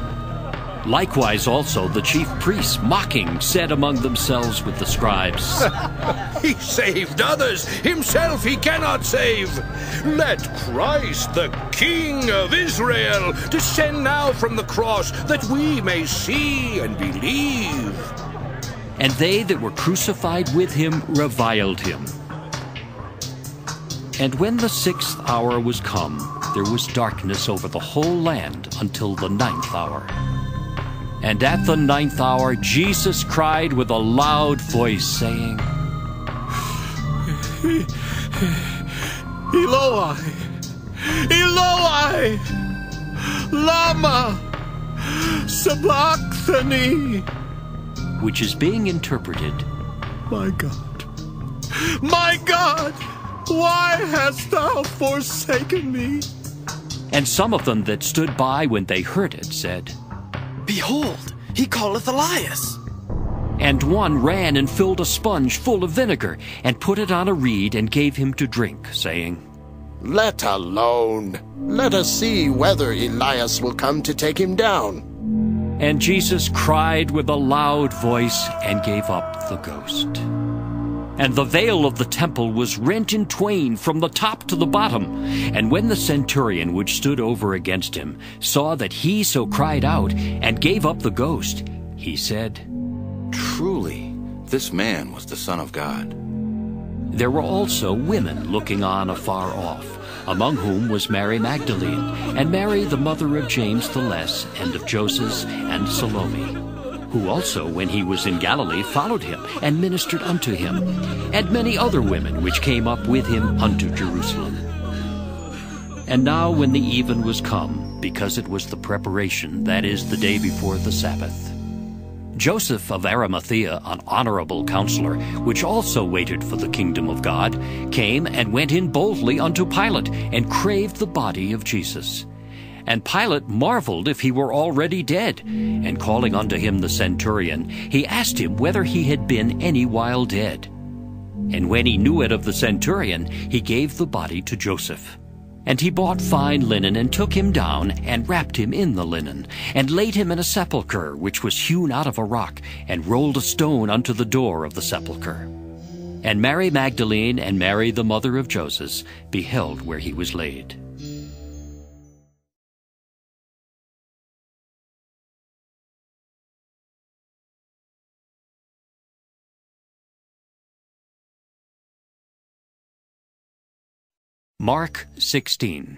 Likewise also the chief priests, mocking, said among themselves with the scribes, He saved others, himself he cannot save. Let Christ, the King of Israel, descend now from the cross, that we may see and believe. And they that were crucified with him reviled him. And when the 6th hour was come, there was darkness over the whole land until the 9th hour. And at the 9th hour Jesus cried with a loud voice, saying, Eloi, Eloi, Lama sabachthani, which is being interpreted, my God, why hast thou forsaken me? And some of them that stood by when they heard it said, Behold, he calleth Elias. And one ran and filled a sponge full of vinegar, and put it on a reed, and gave him to drink, saying, Let alone, let us see whether Elias will come to take him down. And Jesus cried with a loud voice, and gave up the ghost. And the veil of the temple was rent in twain from the top to the bottom. And when the centurion which stood over against him saw that he so cried out, and gave up the ghost, he said, Truly, this man was the Son of God. There were also women looking on afar off, among whom was Mary Magdalene, and Mary the mother of James the Less, and of Joses, and Salome, who also, when he was in Galilee, followed him, and ministered unto him, and many other women which came up with him unto Jerusalem. And now when the even was come, because it was the preparation, that is, the day before the Sabbath, Joseph of Arimathea, an honorable counselor, which also waited for the kingdom of God, came and went in boldly unto Pilate, and craved the body of Jesus. And Pilate marveled if he were already dead, and calling unto him the centurion, he asked him whether he had been any while dead. And when he knew it of the centurion, he gave the body to Joseph. And he bought fine linen, and took him down, and wrapped him in the linen, and laid him in a sepulchre which was hewn out of a rock, and rolled a stone unto the door of the sepulchre. And Mary Magdalene and Mary the mother of Joses beheld where he was laid. Mark 16.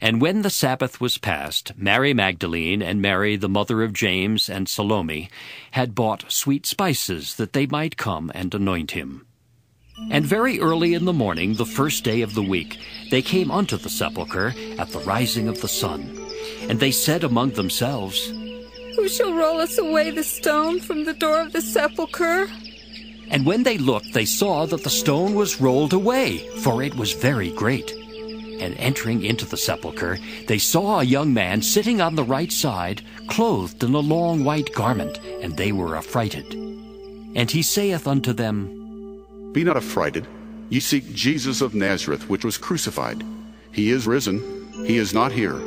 And when the Sabbath was past, Mary Magdalene and Mary the mother of James and Salome had bought sweet spices, that they might come and anoint him. And very early in the morning, the first day of the week, they came unto the sepulchre at the rising of the sun. And they said among themselves, Who shall roll us away the stone from the door of the sepulchre? And when they looked, they saw that the stone was rolled away, for it was very great. And entering into the sepulchre, they saw a young man sitting on the right side, clothed in a long white garment, and they were affrighted. And he saith unto them, Be not affrighted. Ye seek Jesus of Nazareth, which was crucified. He is risen. He is not here.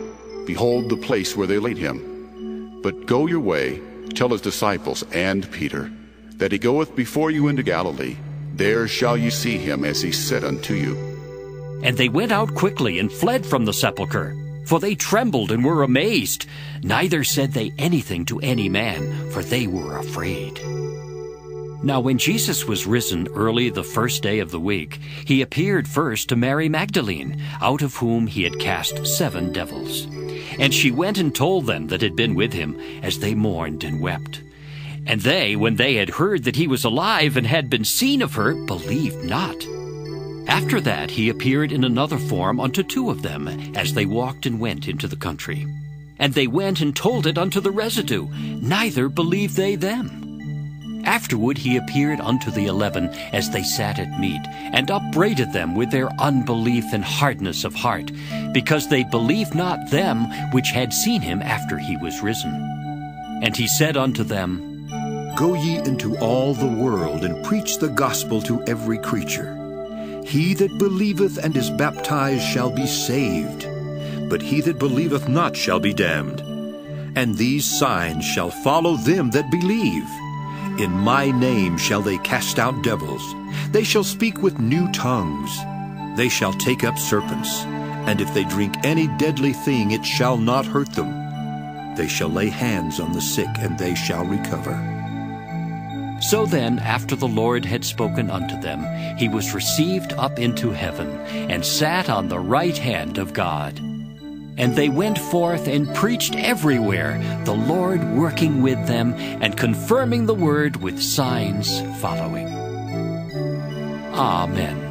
Behold the place where they laid him. But go your way, tell his disciples and Peter, that he goeth before you into Galilee. There shall ye see him, as he said unto you. And they went out quickly and fled from the sepulchre, for they trembled and were amazed. Neither said they anything to any man, for they were afraid. Now when Jesus was risen early the first day of the week, he appeared first to Mary Magdalene, out of whom he had cast 7 devils. And she went and told them that had been with him, as they mourned and wept. And they, when they had heard that he was alive and had been seen of her, believed not. After that he appeared in another form unto 2 of them, as they walked and went into the country. And they went and told it unto the residue, neither believed they them. Afterward he appeared unto the 11, as they sat at meat, and upbraided them with their unbelief and hardness of heart, because they believed not them which had seen him after he was risen. And he said unto them, Go ye into all the world, and preach the gospel to every creature. He that believeth and is baptized shall be saved, but he that believeth not shall be damned. And these signs shall follow them that believe. In my name shall they cast out devils. They shall speak with new tongues. They shall take up serpents. And if they drink any deadly thing, it shall not hurt them. They shall lay hands on the sick, and they shall recover. So then, after the Lord had spoken unto them, he was received up into heaven, and sat on the right hand of God. And they went forth and preached everywhere, the Lord working with them, and confirming the word with signs following. Amen.